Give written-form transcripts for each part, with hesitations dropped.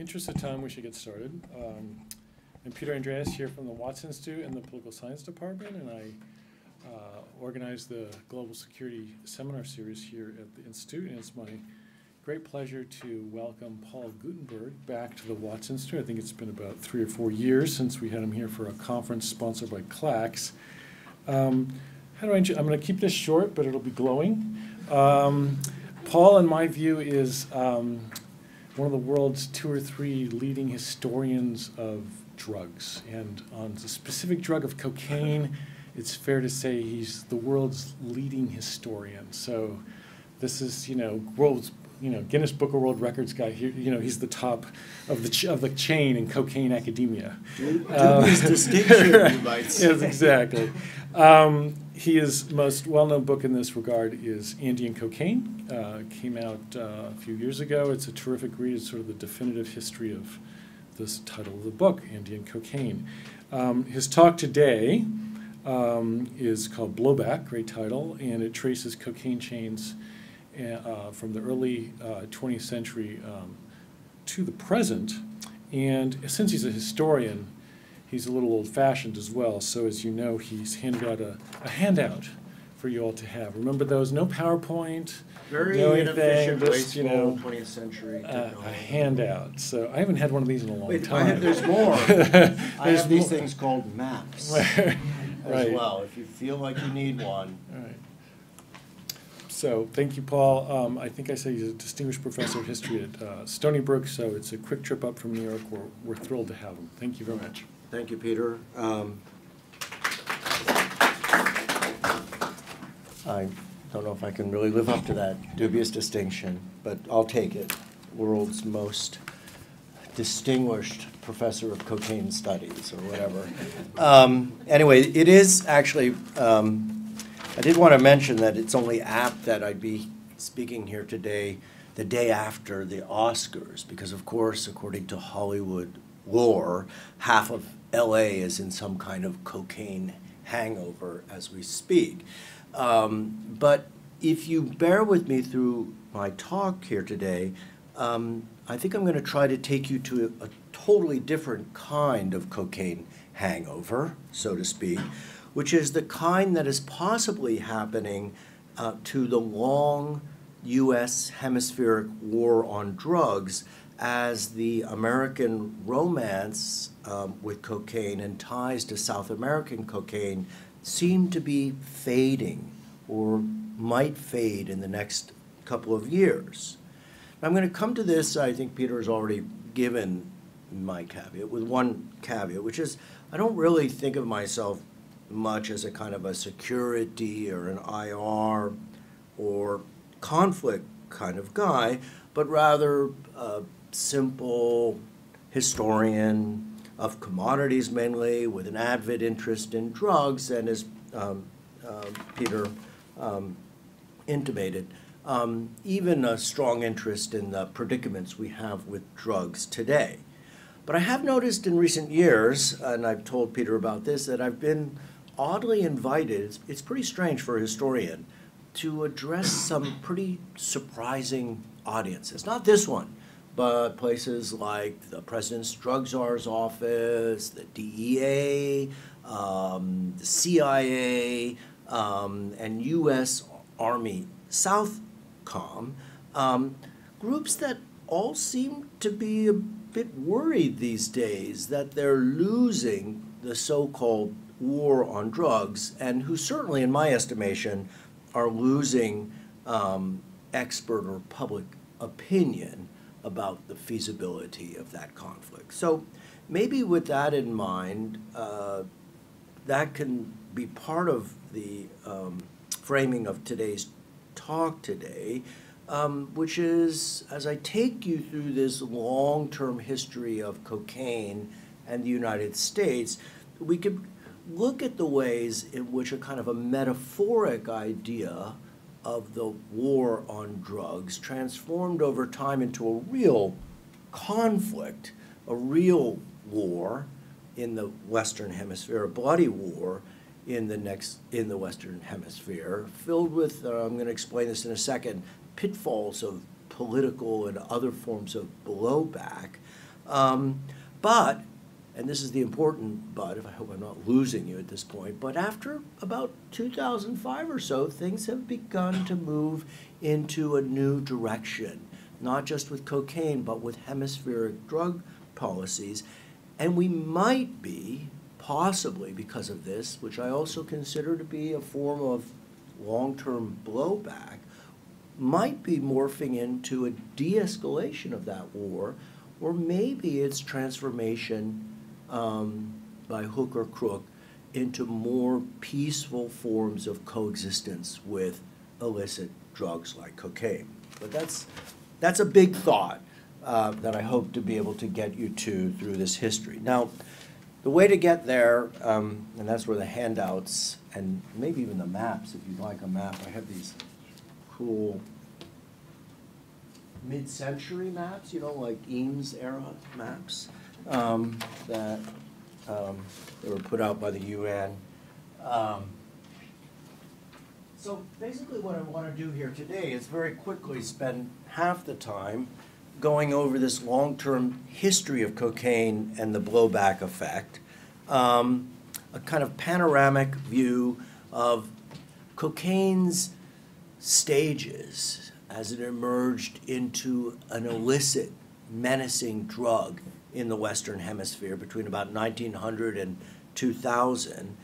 interest of time, we should get started. I'm Peter Andreas here from the Watson Institute in the Political Science Department, and I organize the Global Security Seminar Series here at the Institute, and it's my great pleasure to welcome Paul Gootenberg back to the Watson Institute. I think it's been about 3 or 4 years since we had him here for a conference sponsored by CLACS. I'm going to keep this short, but it'll be glowing. Paul, in my view, is one of the world's 2 or 3 leading historians of drugs. And on the specific drug of cocaine, it's fair to say he's the world's leading historian. So this is, world's, Guinness Book of World Records guy here. He's the top of the chain in cocaine academia. This distinction, you might say. Yes, exactly. His most well-known book in this regard is Andean Cocaine. It came out a few years ago. It's a terrific read. It's sort of the definitive history of this title of the book, Andean Cocaine. His talk today is called Blowback, great title, and it traces cocaine chains from the early 20th century to the present. And since he's a historian, he's a little old-fashioned as well, so as you know, he's handed out a handout for you all to have. Remember those? No PowerPoint, no anything, just, 20th century a handout. So I haven't had one of these in a long time. There's more. I have these things called maps as well, if you feel like you need one. All right. So thank you, Paul. I think I said he's a distinguished professor of history at Stony Brook, so it's a quick trip up from New York. We're thrilled to have him. Thank you very much. Thank you, Peter. I don't know if I can really live up to that dubious distinction, but I'll take it. World's most distinguished professor of cocaine studies or whatever. Anyway, it is actually, I did want to mention that it's only apt that I'd be speaking here today the day after the Oscars, because of course, according to Hollywood lore, half of LA is in some kind of cocaine hangover as we speak. But if you bear with me through my talk here today, I think I'm going to try to take you to a totally different kind of cocaine hangover, so to speak, which is the kind that is possibly happening to the long U.S. hemispheric war on drugs as the American romance with cocaine and ties to South American cocaine seem to be fading or might fade in the next couple of years. Now, I'm going to come to this, I think Peter has already given my caveat, with one caveat, which is I don't really think of myself much as a kind of a security or an IR or conflict kind of guy, but rather simple historian of commodities mainly with an avid interest in drugs, and as Peter intimated, even a strong interest in the predicaments we have with drugs today. But I have noticed in recent years, and I've told Peter about this, that I've been oddly invited, it's pretty strange for a historian, to address some pretty surprising audiences. Not this one, but places like the President's Drug Czar's Office, the DEA, the CIA, and U.S. Army SOUTHCOM, groups that all seem to be a bit worried these days that they're losing the so-called war on drugs, and who certainly, in my estimation, are losing expert or public opinion about the feasibility of that conflict. So maybe with that in mind, that can be part of the framing of today's talk today, which is as I take you through this long-term history of cocaine and the United States, we could look at the ways in which a kind of a metaphoric idea of the war on drugs transformed over time into a real conflict, a real war in the Western Hemisphere, a bloody war in the Western Hemisphere, filled with, I'm going to explain this in a second, pitfalls of political and other forms of blowback, But, and this is the important but, if I hope I'm not losing you at this point, but after about 2005 or so, things have begun to move into a new direction, not just with cocaine, but with hemispheric drug policies. And we might be, possibly because of this, which I also consider to be a form of long-term blowback, might be morphing into a de-escalation of that war, or maybe its transformation by hook or crook into more peaceful forms of coexistence with illicit drugs like cocaine. But that's a big thought that I hope to be able to get you to through this history. Now, the way to get there, and that's where the handouts and maybe even the maps, if you'd like a map, I have these cool mid-century maps, you know, like Eames era maps that they were put out by the U.N. So basically what I want to do here today is very quickly spend half the time going over this long-term history of cocaine and the blowback effect, a kind of panoramic view of cocaine's stages as it emerged into an illicit, menacing drug in the Western Hemisphere between about 1900 and 2000.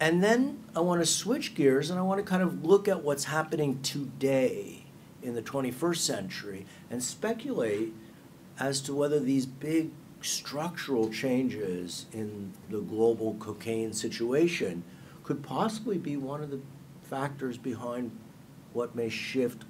And then I want to switch gears and I want to kind of look at what's happening today in the 21st century and speculate as to whether these big structural changes in the global cocaine situation could possibly be one of the factors behind what may shift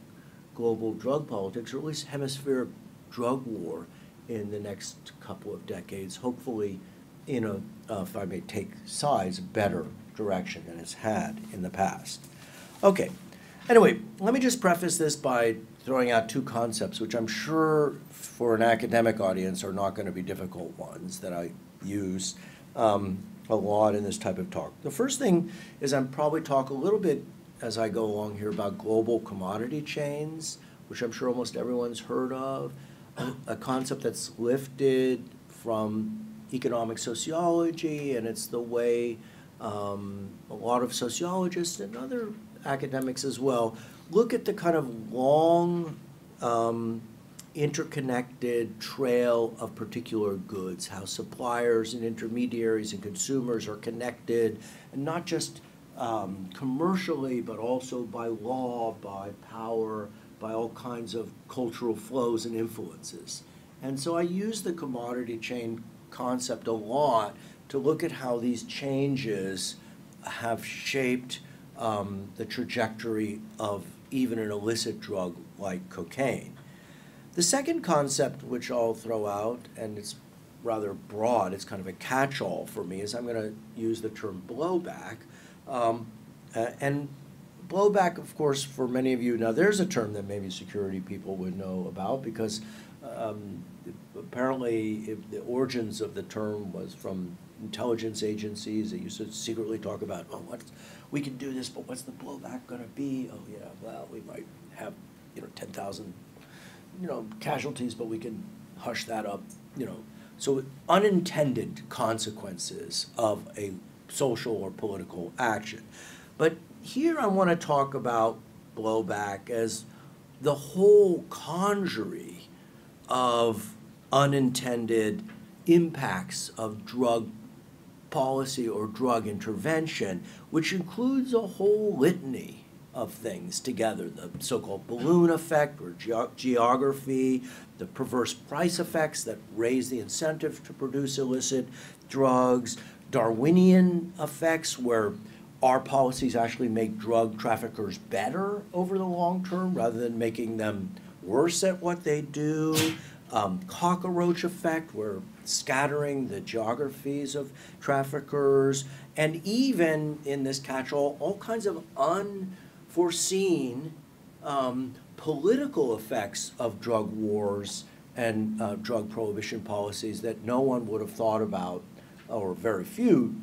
global drug politics, or at least hemispheric drug war, in the next couple of decades, hopefully in a, if I may take sides, better direction than it's had in the past. Okay, anyway, let me just preface this by throwing out two concepts, which I'm sure for an academic audience are not going to be difficult ones that I use a lot in this type of talk. The first thing is I'm probably talk a little bit as I go along here about global commodity chains, which I'm sure almost everyone's heard of, a concept that's lifted from economic sociology, and it's the way a lot of sociologists and other academics as well look at the kind of long interconnected trail of particular goods, how suppliers and intermediaries and consumers are connected, and not just commercially, but also by law, by power, by all kinds of cultural flows and influences. And so I use the commodity chain concept a lot to look at how these changes have shaped the trajectory of even an illicit drug like cocaine. The second concept, which I'll throw out, and it's rather broad, it's kind of a catch-all for me, is I'm going to use the term blowback. And blowback, of course, for many of you, now there's a term that maybe security people would know about, because apparently the origins of the term was from intelligence agencies that used to secretly talk about, oh, we can do this, but what's the blowback going to be? Oh, yeah, well, we might have, 10,000, casualties, but we can hush that up, So unintended consequences of a social or political action. But here I want to talk about blowback as the whole congery of unintended impacts of drug policy or drug intervention, which includes a whole litany of things together, the so-called balloon effect or geography, the perverse price effects that raise the incentive to produce illicit drugs, Darwinian effects where our policies actually make drug traffickers better over the long term rather than making them worse at what they do, cockroach effect where scattering the geographies of traffickers, and even in this catch-all, all kinds of unforeseen political effects of drug wars and drug prohibition policies that no one would have thought about, or very few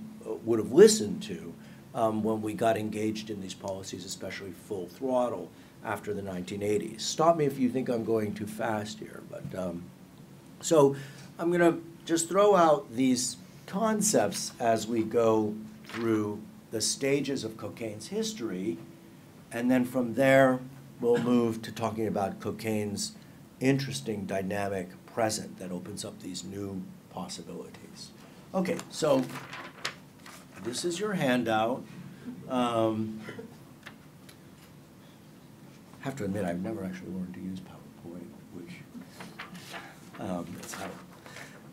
would have listened to when we got engaged in these policies, especially full throttle after the 1980s. Stop me if you think I'm going too fast here, but So I'm going to just throw out these concepts as we go through the stages of cocaine's history, and then from there we'll move to talking about cocaine's interesting dynamic present that opens up these new possibilities. Okay, so this is your handout. I have to admit, I've never actually learned to use PowerPoint, which that's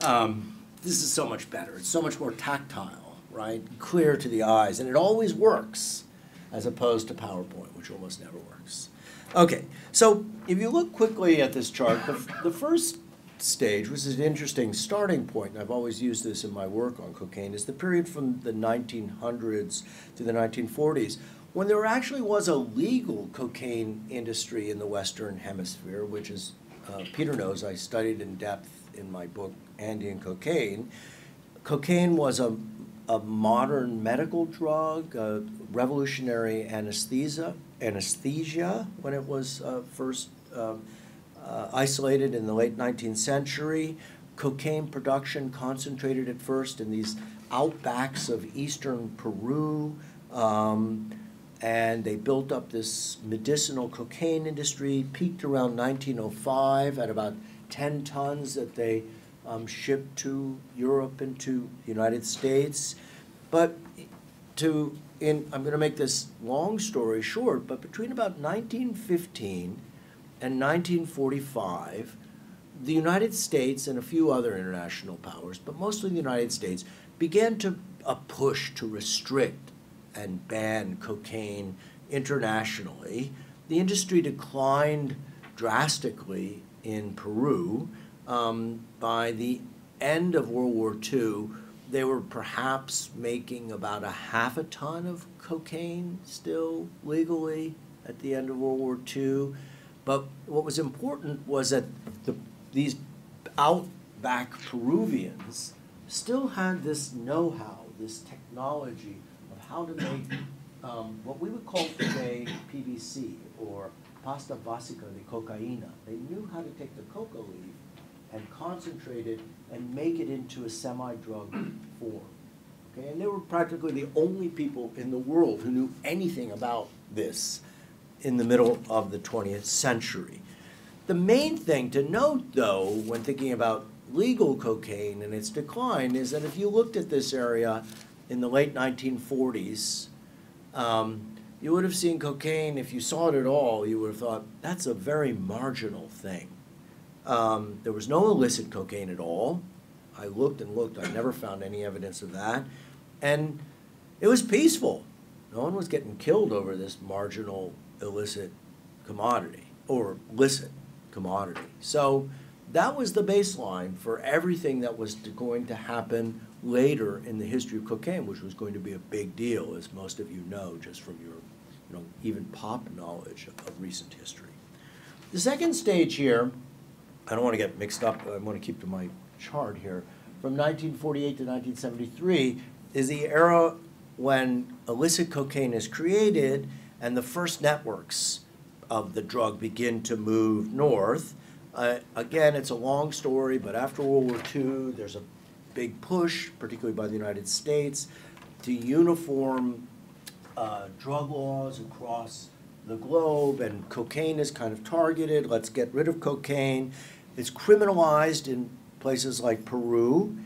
how. This is so much better. It's so much more tactile, right? Clear to the eyes, and it always works, as opposed to PowerPoint, which almost never works. Okay, so if you look quickly at this chart, the first stage, which is an interesting starting point, and I've always used this in my work on cocaine, is the period from the 1900s to the 1940s, when there actually was a legal cocaine industry in the Western Hemisphere, which is, Peter knows, I studied in depth in my book, Andean Cocaine. Cocaine was a modern medical drug, a revolutionary anesthesia when it was first isolated in the late 19th century. Cocaine production concentrated at first in these outbacks of eastern Peru, and they built up this medicinal cocaine industry, peaked around 1905 at about 10 tons that they shipped to Europe and to the United States. But I'm going to make this long story short, but between about 1915 and 1945, the United States and a few other international powers, but mostly the United States, began to push to restrict and ban cocaine internationally. The industry declined drastically in Peru. By the end of World War II, they were perhaps making about a half a ton of cocaine still legally at the end of World War II. But what was important was that these outback Peruvians still had this know-how, this technology of how to make what we would call today PVC, or pasta basica de cocaína. They knew how to take the coca leaf and concentrate it and make it into a semi-drug form. Okay? And they were practically the only people in the world who knew anything about this in the middle of the 20th century. The main thing to note, though, when thinking about legal cocaine and its decline is that if you looked at this area in the late 1940s, you would have seen cocaine, if you saw it at all, you would have thought, that's a very marginal thing. There was no illicit cocaine at all. I looked and looked. I never found any evidence of that. And it was peaceful. No one was getting killed over this marginal illicit commodity, or licit commodity. So that was the baseline for everything that was going to happen later in the history of cocaine, which was going to be a big deal, as most of you know, just from your even pop knowledge of recent history. The second stage here, I don't want to get mixed up, I want to keep to my chart here. From 1948 to 1973 is the era when illicit cocaine is created and the first networks of the drug begin to move north. Again, it's a long story, but after World War II, there's a big push, particularly by the United States, to uniform drug laws across the globe, and cocaine is kind of targeted. Let's get rid of cocaine. It's criminalized in places like Peru,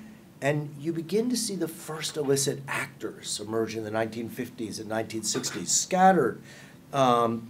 and you begin to see the first illicit actors emerge in the 1950s and 1960s, scattered,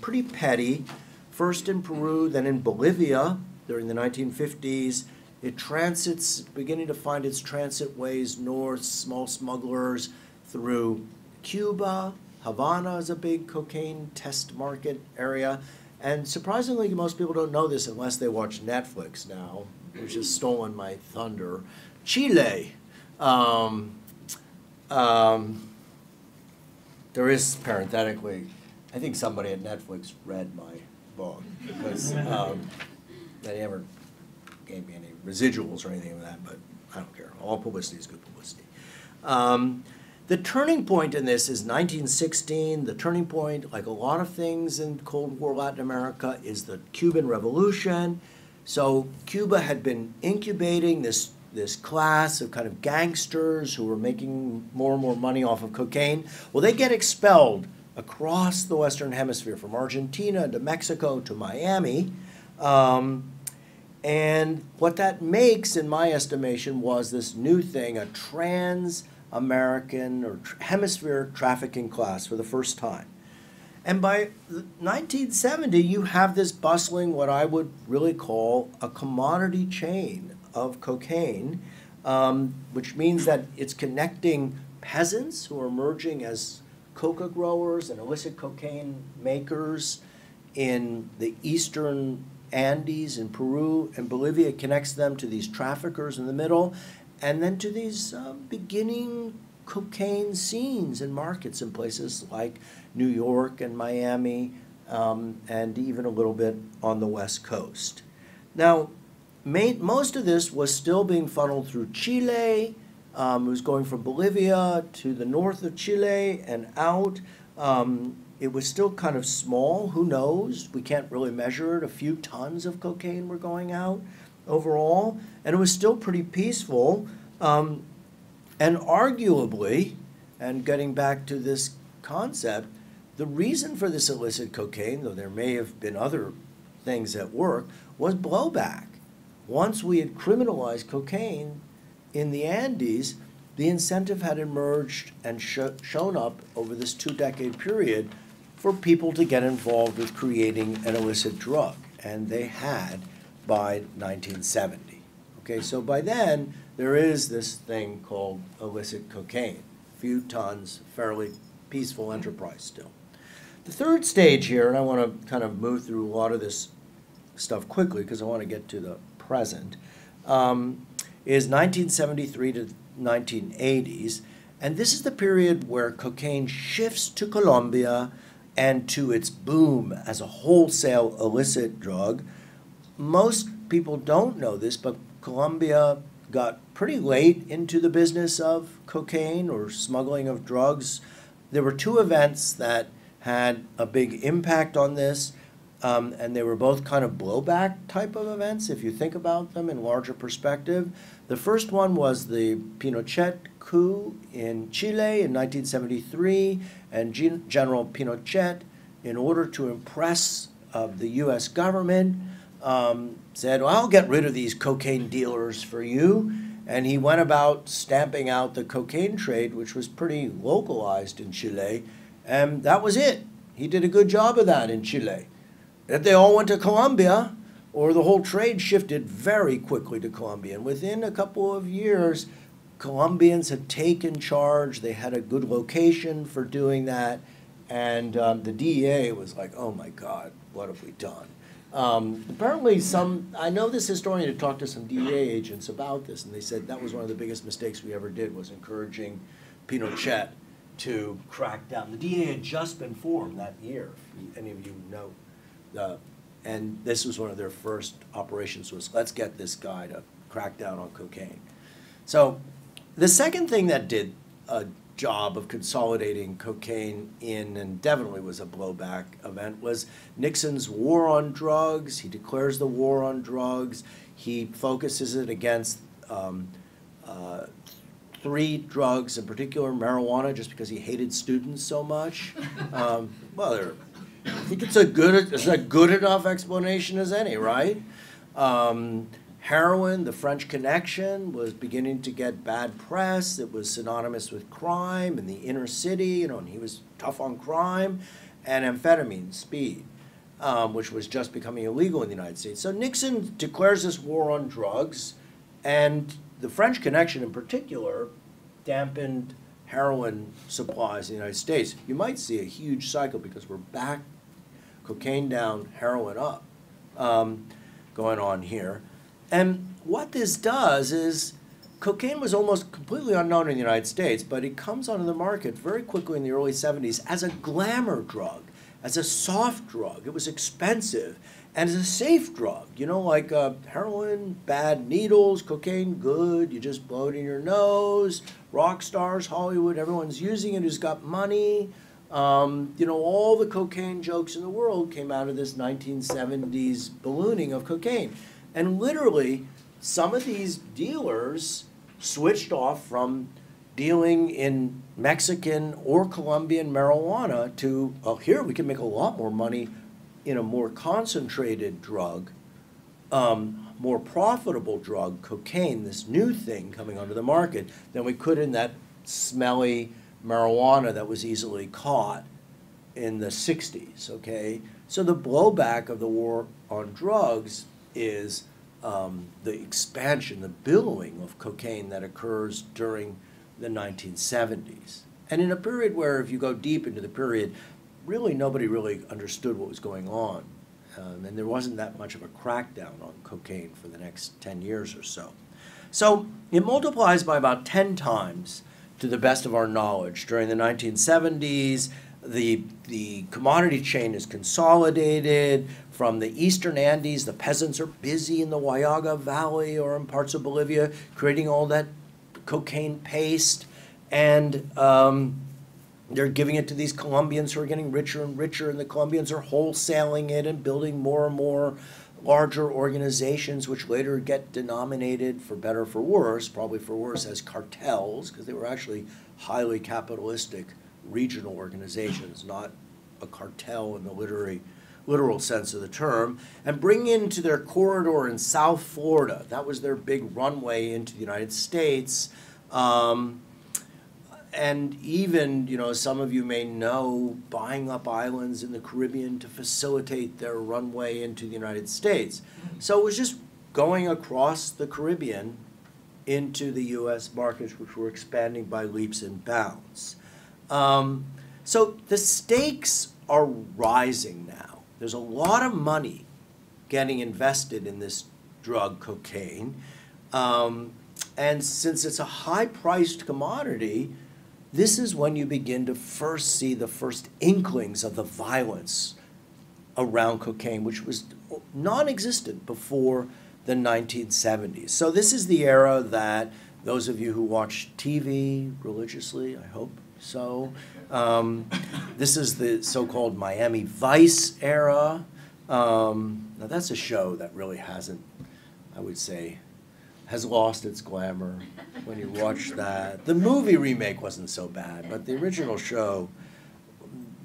pretty petty, first in Peru, then in Bolivia during the 1950s. It transits, beginning to find its transit ways north, small smugglers through Cuba. Havana is a big cocaine test market area. And surprisingly, most people don't know this unless they watch Netflix now, which has stolen my thunder. Chile. There is, parenthetically, I think somebody at Netflix read my book, because they never gave me any residuals or anything like that, but I don't care. All publicity is good publicity. The turning point in this is 1916. The turning point, like a lot of things in Cold War Latin America, is the Cuban Revolution. So Cuba had been incubating this class of kind of gangsters who were making more and more money off of cocaine. Well, they get expelled across the Western Hemisphere, from Argentina to Mexico to Miami. And what that makes, in my estimation, was this new thing, a trans-American or hemisphere trafficking class for the first time. And by 1970, you have this bustling, what I would really call a commodity chain of cocaine, which means that it's connecting peasants who are emerging as coca growers and illicit cocaine makers in the eastern Andes in Peru and Bolivia. It connects them to these traffickers in the middle, and then to these beginning cocaine scenes and markets in places like New York and Miami, and even a little bit on the West Coast. Now, most of this was still being funneled through Chile. It was going from Bolivia to the north of Chile and out. It was still kind of small. Who knows? We can't really measure it. A few tons of cocaine were going out overall, and it was still pretty peaceful. And arguably, and getting back to this concept, the reason for this illicit cocaine, though there may have been other things at work, was blowback. Once we had criminalized cocaine in the Andes, the incentive had emerged and shown up over this two-decade period for people to get involved with creating an illicit drug, and they had by 1970. Okay, so by then, there is this thing called illicit cocaine, a few tons, fairly peaceful enterprise still. The third stage here, and I want to kind of move through a lot of this stuff quickly because I want to get to the present, is 1973 to 1980s, and this is the period where cocaine shifts to Colombia and to its boom as a wholesale illicit drug. Most people don't know this, but Colombia got pretty late into the business of cocaine or smuggling of drugs. There were two events that had a big impact on this. And they were both kind of blowback type of events, if you think about them in larger perspective. The first one was the Pinochet coup in Chile in 1973, and General Pinochet, in order to impress the U.S. government, said, well, I'll get rid of these cocaine dealers for you. And he went about stamping out the cocaine trade, which was pretty localized in Chile, and that was it. He did a good job of that in Chile. That they all went to Colombia, or the whole trade shifted very quickly to Colombia. And within a couple of years, Colombians had taken charge. They had a good location for doing that. And the DEA was like, oh my God, what have we done? Apparently I know this historian had talked to some DEA agents about this, and they said that was one of the biggest mistakes we ever did, was encouraging Pinochet to crack down. The DEA had just been formed that year, if any of you know. And this was one of their first operations, was let's get this guy to crack down on cocaine. So the second thing that did a job of consolidating cocaine in, and definitely was a blowback event, was Nixon's war on drugs. He declares the war on drugs. He focuses it against three drugs, in particular marijuana, just because he hated students so much. Well, they're... I think it's a good enough explanation as any, right? Heroin, the French Connection, was beginning to get bad press. It was synonymous with crime in the inner city, you know, and he was tough on crime. And amphetamine, speed, which was just becoming illegal in the United States. So Nixon declares this war on drugs, and the French Connection in particular dampened heroin supplies in the United States. You might see a huge cycle because we're back, cocaine down, heroin up, going on here. And what this does is, cocaine was almost completely unknown in the United States, but it comes onto the market very quickly in the early 70s as a glamour drug, as a soft drug. It was expensive, and as a safe drug. You know, like heroin, bad needles, cocaine, good. You just blow it in your nose. Rock stars, Hollywood, everyone's using it who's got money. You know, all the cocaine jokes in the world came out of this 1970s ballooning of cocaine. And literally, some of these dealers switched off from dealing in Mexican or Colombian marijuana to, oh, here we can make a lot more money in a more concentrated drug, more profitable drug, cocaine, this new thing coming onto the market, than we could in that smelly marijuana that was easily caught in the 60s, okay? So the blowback of the war on drugs is the expansion, the billowing of cocaine that occurs during the 1970s. And in a period where, if you go deep into the period, really nobody really understood what was going on. And there wasn't that much of a crackdown on cocaine for the next 10 years or so. So it multiplies by about 10 times to the best of our knowledge. During the 1970s, the commodity chain is consolidated. From the eastern Andes, the peasants are busy in the Huallaga Valley or in parts of Bolivia creating all that cocaine paste, and they're giving it to these Colombians who are getting richer and richer, and the Colombians are wholesaling it and building more and more larger organizations, which later get denominated, for better or for worse, probably for worse, as cartels, because they were actually highly capitalistic regional organizations, not a cartel in the literal sense of the term, and bring into their corridor in South Florida. That was their big runway into the United States. And even, you know, some of you may know, buying up islands in the Caribbean to facilitate their runway into the United States. So it was just going across the Caribbean into the U.S. markets, which were expanding by leaps and bounds. So the stakes are rising now. There's a lot of money getting invested in this drug, cocaine. And since it's a high-priced commodity, this is when you begin to first see the first inklings of the violence around cocaine, which was non-existent before the 1970s. So this is the era that those of you who watch TV religiously, I hope so, this is the so-called Miami Vice era. Now that's a show that really hasn't, I would say, has lost its glamour when you watch that. The movie remake wasn't so bad, but the original show,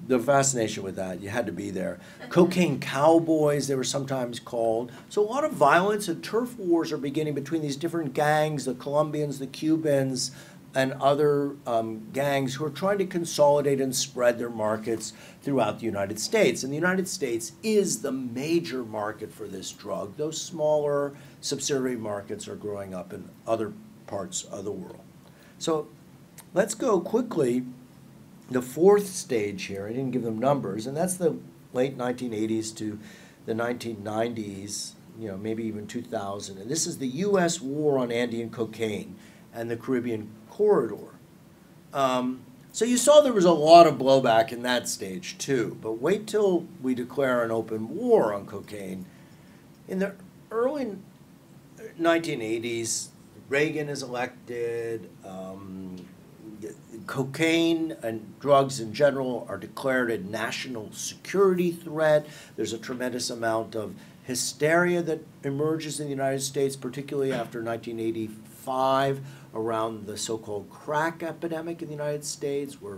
the fascination with that, you had to be there. Cocaine cowboys, they were sometimes called. So a lot of violence and turf wars are beginning between these different gangs, the Colombians, the Cubans, and other gangs who are trying to consolidate and spread their markets throughout the United States. And the United States is the major market for this drug. Those smaller subsidiary markets are growing up in other parts of the world. So let's go quickly the fourth stage here. I didn't give them numbers, and that's the late 1980s to the 1990s, you know, maybe even 2000. And this is the U.S. war on Andean cocaine and the Caribbean corridor. So you saw there was a lot of blowback in that stage too, but wait till we declare an open war on cocaine. In the early 1980s, Reagan is elected, cocaine and drugs in general are declared a national security threat. There's a tremendous amount of hysteria that emerges in the United States, particularly after 1985, around the so-called crack epidemic in the United States, where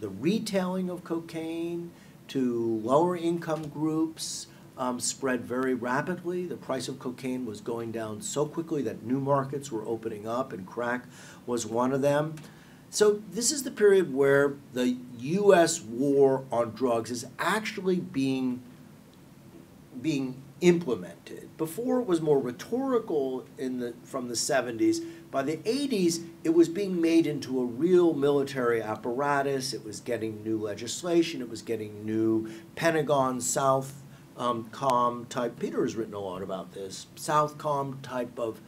the retailing of cocaine to lower income groups spread very rapidly. The price of cocaine was going down so quickly that new markets were opening up, and crack was one of them. So this is the period where the U.S. war on drugs is actually being implemented. Before, it was more rhetorical from the 70s. By the 80s, it was being made into a real military apparatus. It was getting new legislation. It was getting new Pentagon, SOUTHCOM type. Peter has written a lot about this. SOUTHCOM type of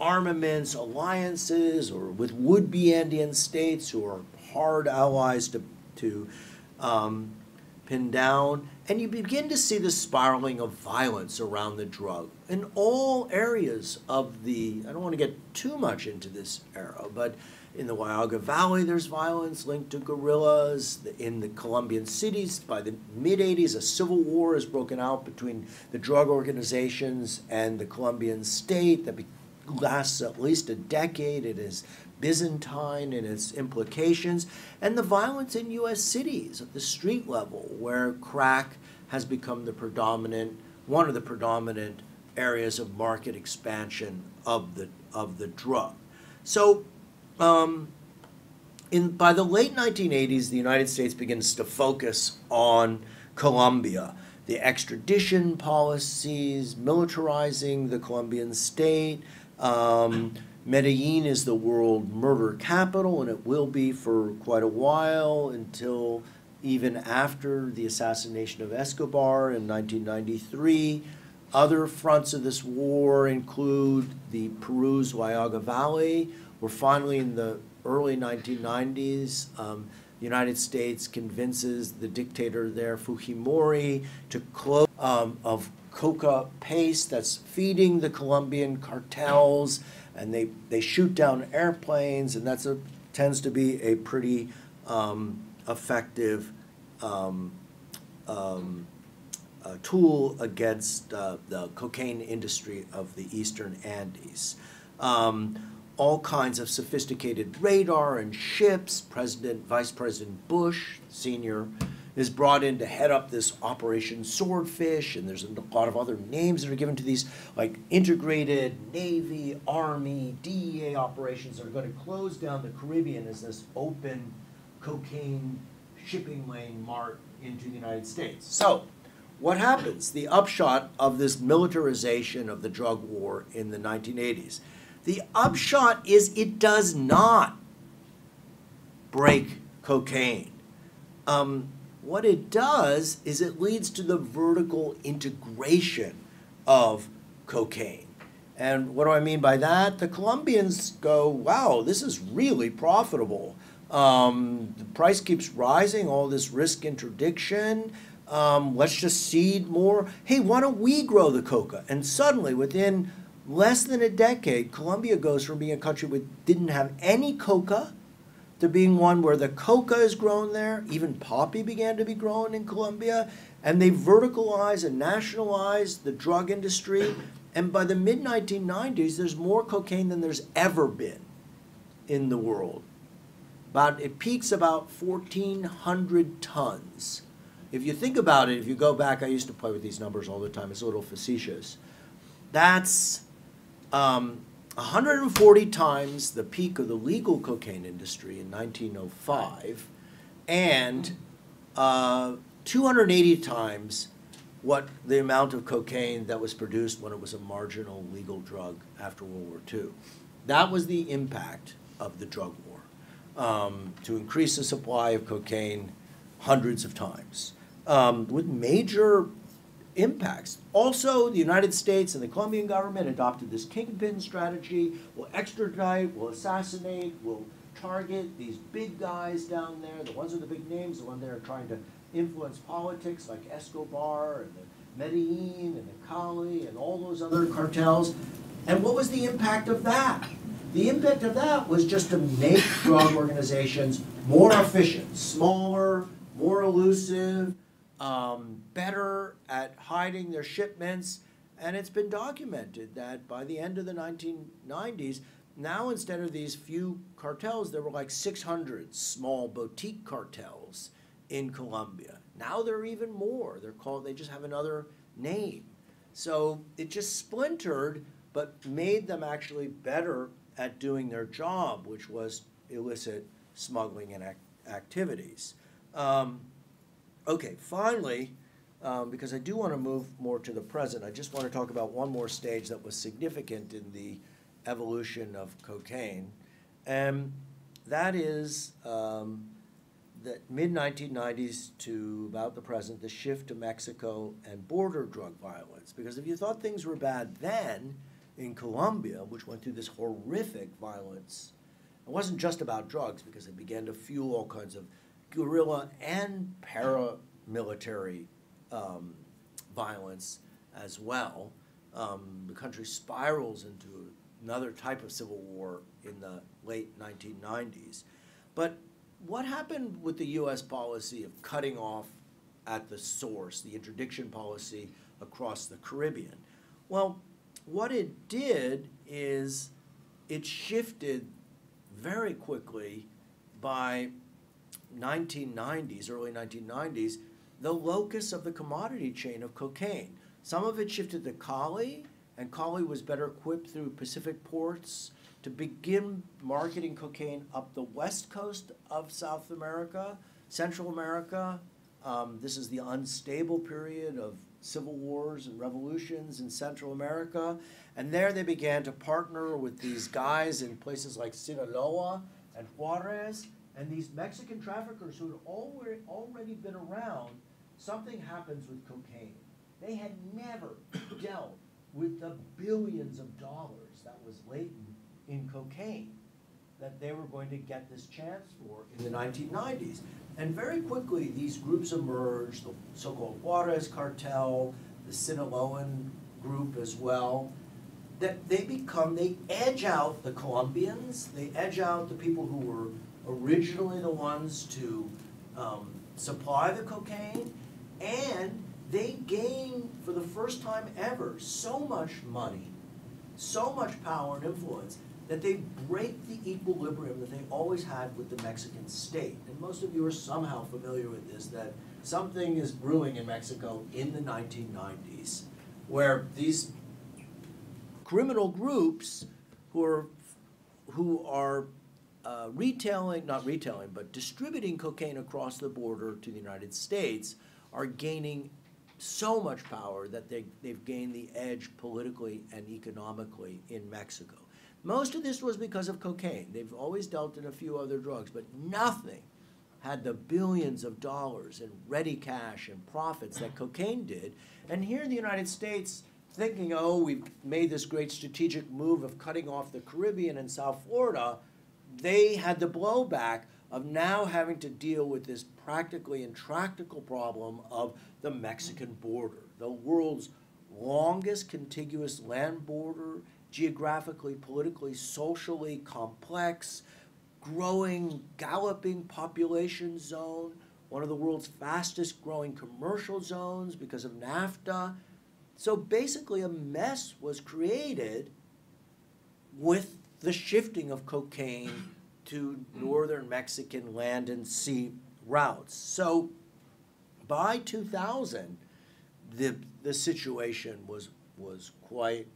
armaments, alliances, or with would-be Andean states who are hard allies to pinned down, and you begin to see the spiraling of violence around the drug in all areas of the, I don't want to get too much into this era, but in the Huallaga Valley, there's violence linked to guerrillas. In the Colombian cities, by the mid-'80s, a civil war has broken out between the drug organizations and the Colombian state that lasts at least a decade. It is Byzantine in its implications. And the violence in U.S. cities at the street level, where crack has become the predominant, one of the predominant areas of market expansion of the drug. So by the late 1980s, the United States begins to focus on Colombia. The extradition policies, militarizing the Colombian state. Medellin is the world murder capital, and it will be for quite a while, until even after the assassination of Escobar in 1993. Other fronts of this war include the Peru's Huallaga Valley. We're finally in the early 1990s. The United States convinces the dictator there, Fujimori, to close of coca paste that's feeding the Colombian cartels, and they shoot down airplanes, and that's tends to be a pretty effective tool against the cocaine industry of the Eastern Andes. All kinds of sophisticated radar and ships. Vice President Bush Sr. is brought in to head up this Operation Swordfish, and there's a lot of other names that are given to these, like integrated Navy, Army, DEA operations that are going to close down the Caribbean as this open cocaine shipping lane mart into the United States. So what happens? The upshot of this militarization of the drug war in the 1980s. The upshot is it does not break cocaine. What it does is it leads to the vertical integration of cocaine. And what do I mean by that? The Colombians go, wow, this is really profitable. The price keeps rising, all this risk interdiction. Let's just seed more. Hey, why don't we grow the coca? And suddenly, within less than a decade, Colombia goes from being a country which didn't have any coca to being one where the coca is grown there. Even poppy began to be grown in Colombia. And they verticalized and nationalized the drug industry. And by the mid-1990s, there's more cocaine than there's ever been in the world. It peaks about 1,400 tons. If you think about it, if you go back, I used to play with these numbers all the time. It's a little facetious. That's 140 times the peak of the legal cocaine industry in 1905, and 280 times what the amount of cocaine that was produced when it was a marginal legal drug after World War II. That was the impact of the drug war, to increase the supply of cocaine hundreds of times, with major impacts. Also, the United States and the Colombian government adopted this kingpin strategy. We'll extradite, we'll assassinate, we'll target these big guys down there, the ones with the big names, the ones that are trying to influence politics, like Escobar and the Medellin and the Cali and all those other cartels. And what was the impact of that? The impact of that was just to make drug organizations more efficient, smaller, more elusive, better at hiding their shipments. And it's been documented that by the end of the 1990s, now instead of these few cartels, there were like 600 small boutique cartels in Colombia. Now there are even more. They're called, they just have another name. So it just splintered, but made them actually better at doing their job, which was illicit smuggling and activities. Okay, finally, because I do want to move more to the present, I just want to talk about one more stage that was significant in the evolution of cocaine, and that is that mid-1990s to about the present, the shift to Mexico and border drug violence. Because if you thought things were bad then in Colombia, which went through this horrific violence, it wasn't just about drugs, because it began to fuel all kinds of guerrilla and para military violence as well. The country spirals into another type of civil war in the late 1990s. But what happened with the U.S. policy of cutting off at the source, the interdiction policy across the Caribbean? Well, what it did is it shifted very quickly by 1990s, early 1990s, the locus of the commodity chain of cocaine. Some of it shifted to Cali, and Cali was better equipped through Pacific ports to begin marketing cocaine up the west coast of South America, Central America. This is the unstable period of civil wars and revolutions in Central America. And there they began to partner with these guys in places like Sinaloa and Juarez. And these Mexican traffickers who had already been around, something happens with cocaine. They had never dealt with the billions of dollars that was latent in cocaine that they were going to get this chance for in the 1990s. And very quickly, these groups emerged, the so-called Juarez cartel, the Sinaloan group as well, that they edge out the Colombians, they edge out the people who were originally the ones to supply the cocaine, and they gain, for the first time ever, so much money, so much power and influence, that they break the equilibrium that they always had with the Mexican state. And most of you are somehow familiar with this, that something is brewing in Mexico in the 1990s, where these criminal groups who are retailing, not retailing, but distributing cocaine across the border to the United States are gaining so much power that they've gained the edge politically and economically in Mexico. Most of this was because of cocaine. They've always dealt in a few other drugs, but nothing had the billions of dollars in ready cash and profits that cocaine did. And here in the United States, thinking, oh, we've made this great strategic move of cutting off the Caribbean and South Florida, they had the blowback of now having to deal with this practically intractable problem of the Mexican border, the world's longest contiguous land border, geographically, politically, socially complex, growing, galloping population zone, one of the world's fastest growing commercial zones because of NAFTA. So basically a mess was created with the shifting of cocaine to northern Mexican land and sea routes. So by 2000, the situation was quite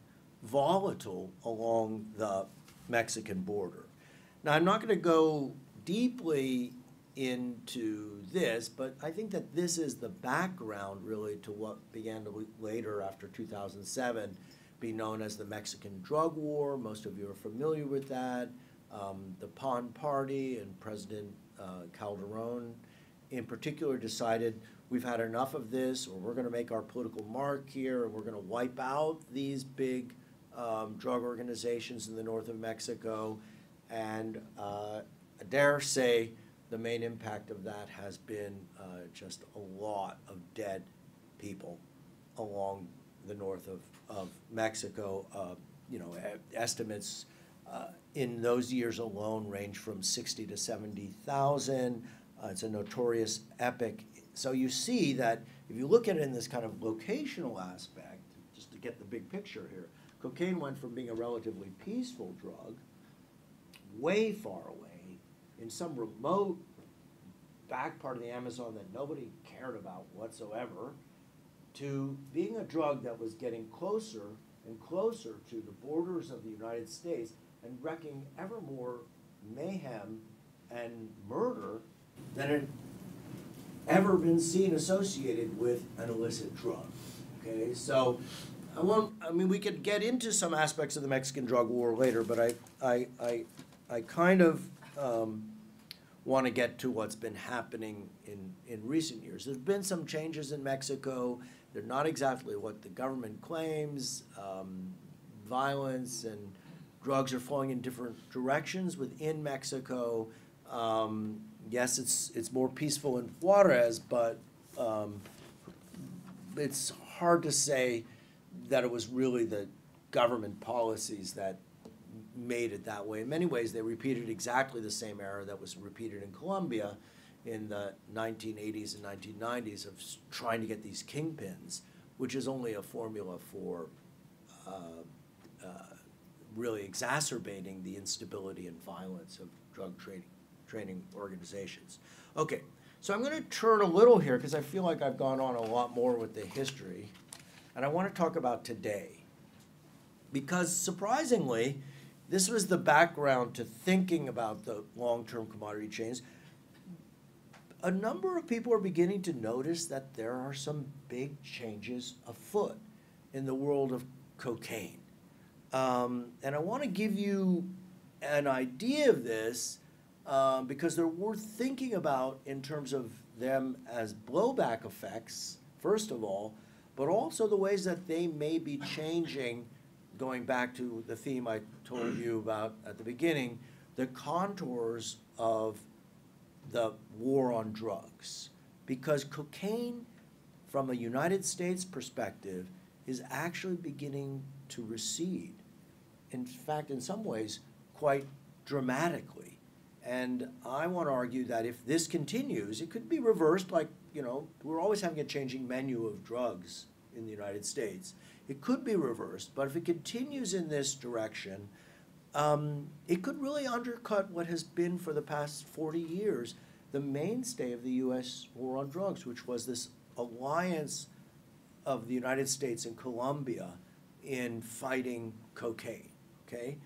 volatile along the Mexican border. Now, I'm not going to go deeply into this, but I think that this is the background, really, to what began to later, after 2007, be known as the Mexican drug war. Most of you are familiar with that. The PAN party and President Calderon, in particular, decided we've had enough of this, or we're going to make our political mark here, and we're going to wipe out these big drug organizations in the north of Mexico. And I dare say the main impact of that has been just a lot of dead people along the north of Mexico. You know, estimates in those years alone range from 60 to 70,000. It's a notorious epic. So you see that if you look at it in this kind of locational aspect, just to get the big picture here, cocaine went from being a relatively peaceful drug, way far away, in some remote back part of the Amazon that nobody cared about whatsoever, to being a drug that was getting closer and closer to the borders of the United States and wrecking ever more mayhem and murder than it ever been seen associated with an illicit drug. Okay, so I mean, we could get into some aspects of the Mexican drug war later, but I kind of want to get to what's been happening in recent years. There's been some changes in Mexico. They're not exactly what the government claims. Violence and drugs are flowing in different directions within Mexico. Yes, it's more peaceful in Juarez, but It's hard to say that it was really the government policies that made it that way. In many ways, they repeated exactly the same error that was repeated in Colombia in the 1980s and 1990s of trying to get these kingpins, which is only a formula for really exacerbating the instability and violence of drug trading organizations. Okay, so I'm going to turn a little here because I feel like I've gone on a lot more with the history, and I want to talk about today. Because surprisingly, this was the background to thinking about the long-term commodity chains. A number of people are beginning to notice that there are some big changes afoot in the world of cocaine. And I want to give you an idea of this because they're worth thinking about in terms of them as blowback effects, first of all, but also the ways that they may be changing, going back to the theme I told you about at the beginning, the contours of the war on drugs. Because cocaine, from a United States perspective, is actually beginning to recede. In fact, in some ways, quite dramatically. And I want to argue that if this continues, it could be reversed. Like, you know, we're always having a changing menu of drugs in the United States. It could be reversed, but if it continues in this direction, it could really undercut what has been for the past 40 years the mainstay of the U.S. war on drugs, which was this alliance of the United States and Colombia in fighting cocaine. Okay?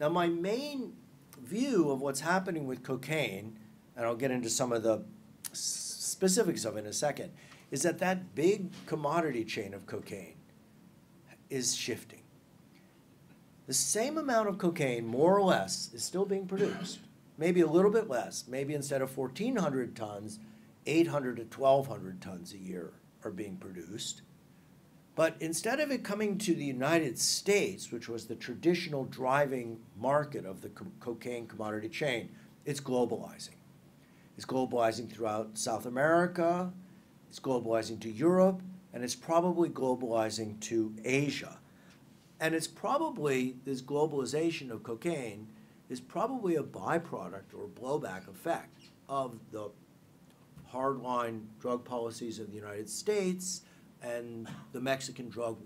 Now, my main view of what's happening with cocaine, and I'll get into some of the specifics of it in a second, is that that big commodity chain of cocaine is shifting. The same amount of cocaine, more or less, is still being produced, maybe a little bit less. Maybe instead of 1,400 tons, 800 to 1,200 tons a year are being produced. But instead of it coming to the United States, which was the traditional driving market of the cocaine commodity chain, it's globalizing. It's globalizing throughout South America, it's globalizing to Europe, and it's probably globalizing to Asia. And it's probably, this globalization of cocaine is probably a byproduct or blowback effect of the hardline drug policies of the United States and the Mexican drug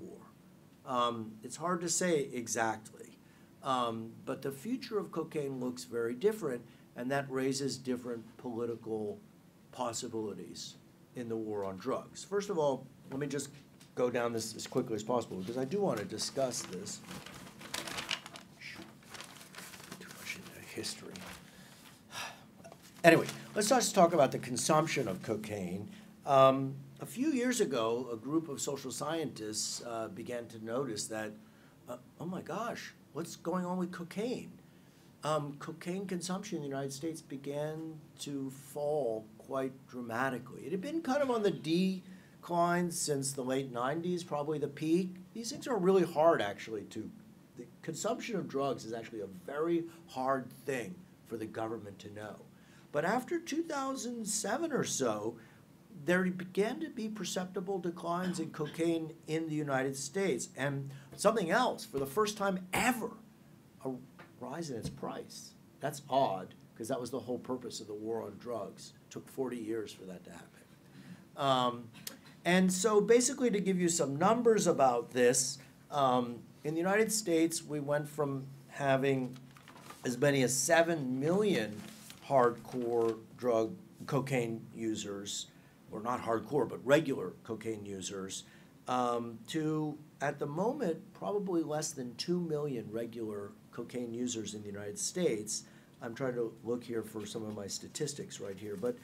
war. It's hard to say exactly, but the future of cocaine looks very different, and that raises different political possibilities in the war on drugs. First of all, let me just go down this as quickly as possible because I do want to discuss this. Too much into history. Anyway, let's just talk about the consumption of cocaine. A few years ago, a group of social scientists began to notice that, oh my gosh, what's going on with cocaine? Cocaine consumption in the United States began to fall quite dramatically. It had been kind of on the decline since the late 90s, probably the peak. These things are really hard, actually, the consumption of drugs is actually a very hard thing for the government to know. But after 2007 or so, there began to be perceptible declines in cocaine in the United States. And something else, for the first time ever, a rise in its price. That's odd, because that was the whole purpose of the war on drugs. It took 40 years for that to happen. And so basically, to give you some numbers about this, in the United States, we went from having as many as 7 million hardcore cocaine users, or not hardcore, but regular cocaine users, to, at the moment, probably less than 2 million regular cocaine users in the United States. I'm trying to look here for some of my statistics right here, but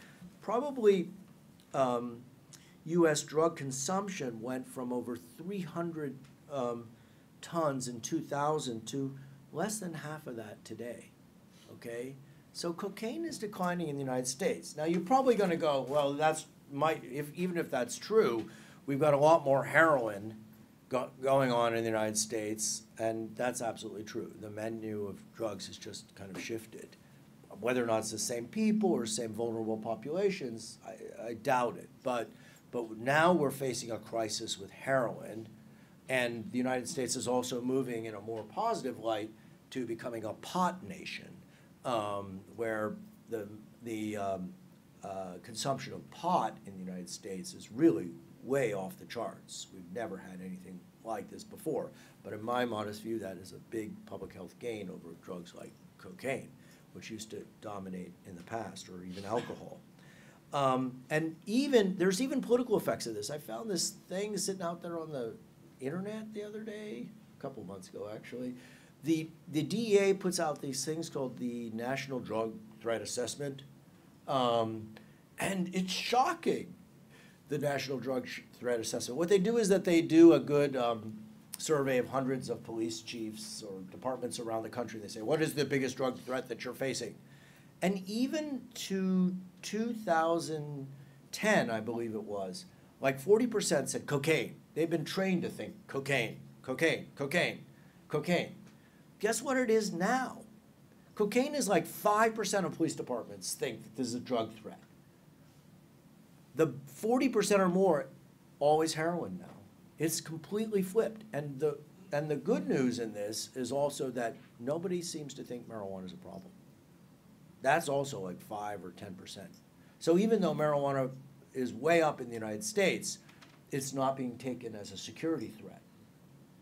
probably U.S. drug consumption went from over 300 tons in 2000 to less than half of that today, okay? So cocaine is declining in the United States. Now, you're probably going to go, well, that's even if that's true, we've got a lot more heroin going on in the United States, and that's absolutely true. The menu of drugs has just kind of shifted. Whether or not it's the same people or same vulnerable populations, I doubt it. But But now we're facing a crisis with heroin, and the United States is also moving in a more positive light to becoming a pot nation, where the consumption of pot in the United States is really way off the charts. We've never had anything like this before. But in my modest view, that is a big public health gain over drugs like cocaine, which used to dominate in the past, or even alcohol. And even, there's even political effects of this. I found this thing sitting out there on the internet the other day, a couple months ago actually. The DEA puts out these things called the National Drug Threat Assessment, and it's shocking, the National Drug Threat Assessment. What they do is that they do a good survey of hundreds of police chiefs or departments around the country. They say, what is the biggest drug threat that you're facing? And even to 2010, I believe it was, like 40% said cocaine. They've been trained to think cocaine, cocaine, cocaine, cocaine. Guess what it is now? Cocaine is like 5% of police departments think that this is a drug threat. The 40% or more, always heroin now. It's completely flipped. And the good news in this is also that nobody seems to think marijuana is a problem. That's also like 5 or 10%. So even though marijuana is way up in the United States, it's not being taken as a security threat,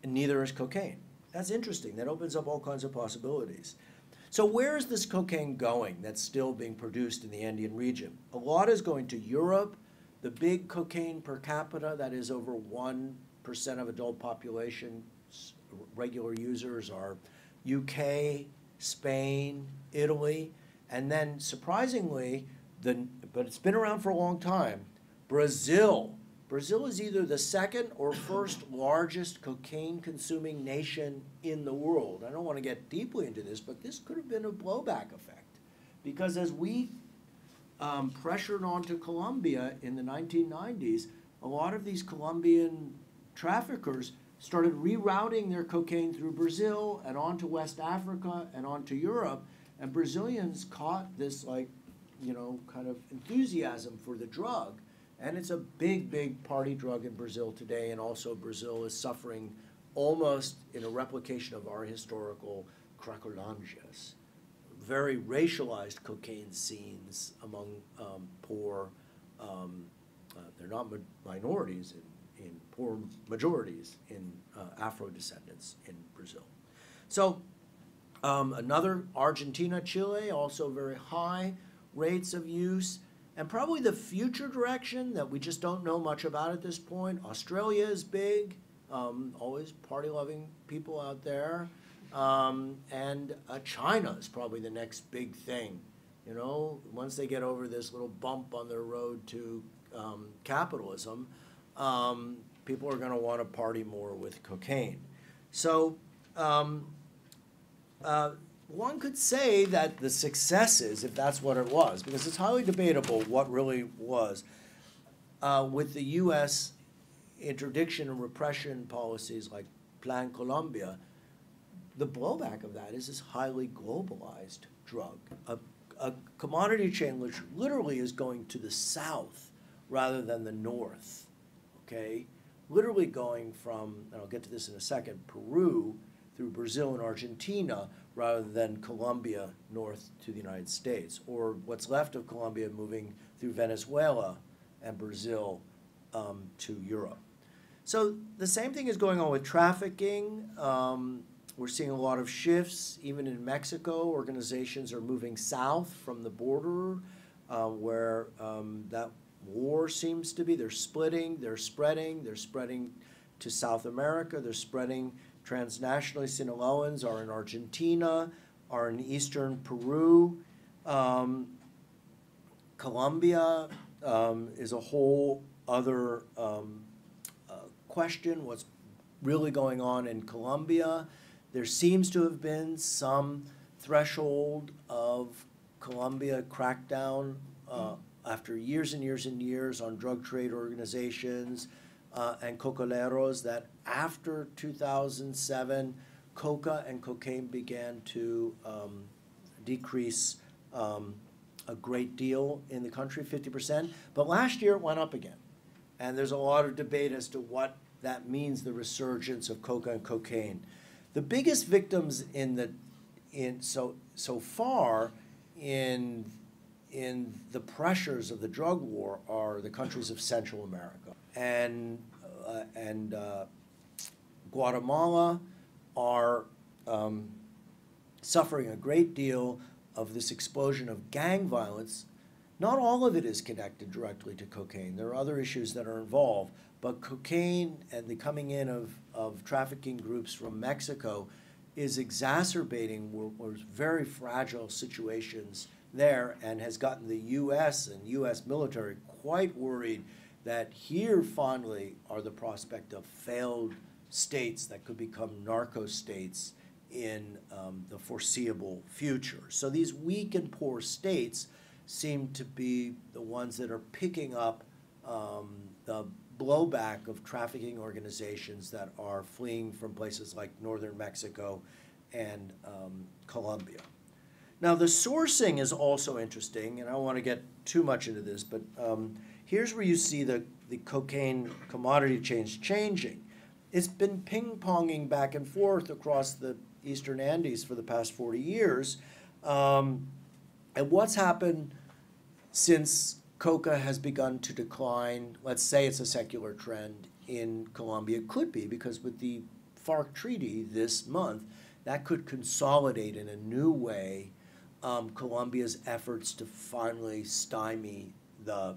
and neither is cocaine. That's interesting. That opens up all kinds of possibilities. So where is this cocaine going that's still being produced in the Andean region? A lot is going to Europe. The big cocaine per capita, that is over 1% of adult population, regular users, are UK, Spain, Italy, and then surprisingly, but it's been around for a long time, Brazil. Brazil is either the second or first largest cocaine-consuming nation in the world. I don't want to get deeply into this, but this could have been a blowback effect. Because as we pressured onto Colombia in the 1990s, a lot of these Colombian traffickers started rerouting their cocaine through Brazil and onto West Africa and onto Europe. And Brazilians caught this, like, you know, kind of enthusiasm for the drug. And it's a big, big party drug in Brazil today, and also Brazil is suffering almost in a replication of our historical cracolangias, very racialized cocaine scenes among poor, they're not minorities, in poor majorities in Afro-descendants in Brazil. So another, Argentina, Chile, also very high rates of use. And probably the future direction that we just don't know much about at this point. Australia is big, always party-loving people out there. And China is probably the next big thing. You know, once they get over this little bump on their road to capitalism, people are going to want to party more with cocaine. So one could say that the successes, if that's what it was, because it's highly debatable what really was, with the U.S. interdiction and repression policies like Plan Colombia, the blowback of that is this highly globalized drug, a commodity chain which literally is going to the south rather than the north, okay? Literally going from, and I'll get to this in a second, Peru through Brazil and Argentina, rather than Colombia north to the United States, or what's left of Colombia moving through Venezuela and Brazil to Europe. So the same thing is going on with trafficking. We're seeing a lot of shifts. Even in Mexico, organizations are moving south from the border where that war seems to be. They're splitting, they're spreading to South America, they're spreading transnationally. Sinaloans are in Argentina, are in eastern Peru. Colombia is a whole other question, what's really going on in Colombia. There seems to have been some threshold of Colombia crackdown after years and years and years on drug trade organizations and cocoleros, that after 2007, coca and cocaine began to decrease a great deal in the country, 50%. But last year it went up again. And there's a lot of debate as to what that means, the resurgence of coca and cocaine. The biggest victims in the so far in the pressures of the drug war are the countries of Central America and Guatemala are suffering a great deal of this explosion of gang violence. Not all of it is connected directly to cocaine. There are other issues that are involved, but cocaine and the coming in of trafficking groups from Mexico is exacerbating very fragile situations there, and has gotten the U.S. and U.S. military quite worried that here finally are the prospect of failed states that could become narco states in the foreseeable future. So these weak and poor states seem to be the ones that are picking up the blowback of trafficking organizations that are fleeing from places like northern Mexico and Colombia. Now, the sourcing is also interesting, and I don't want to get too much into this, but here's where you see the cocaine commodity chains changing. It's been ping-ponging back and forth across the eastern Andes for the past 40 years. And what's happened since coca has begun to decline, let's say it's a secular trend in Colombia, it could be, because with the FARC treaty this month, that could consolidate in a new way Colombia's efforts to finally stymie the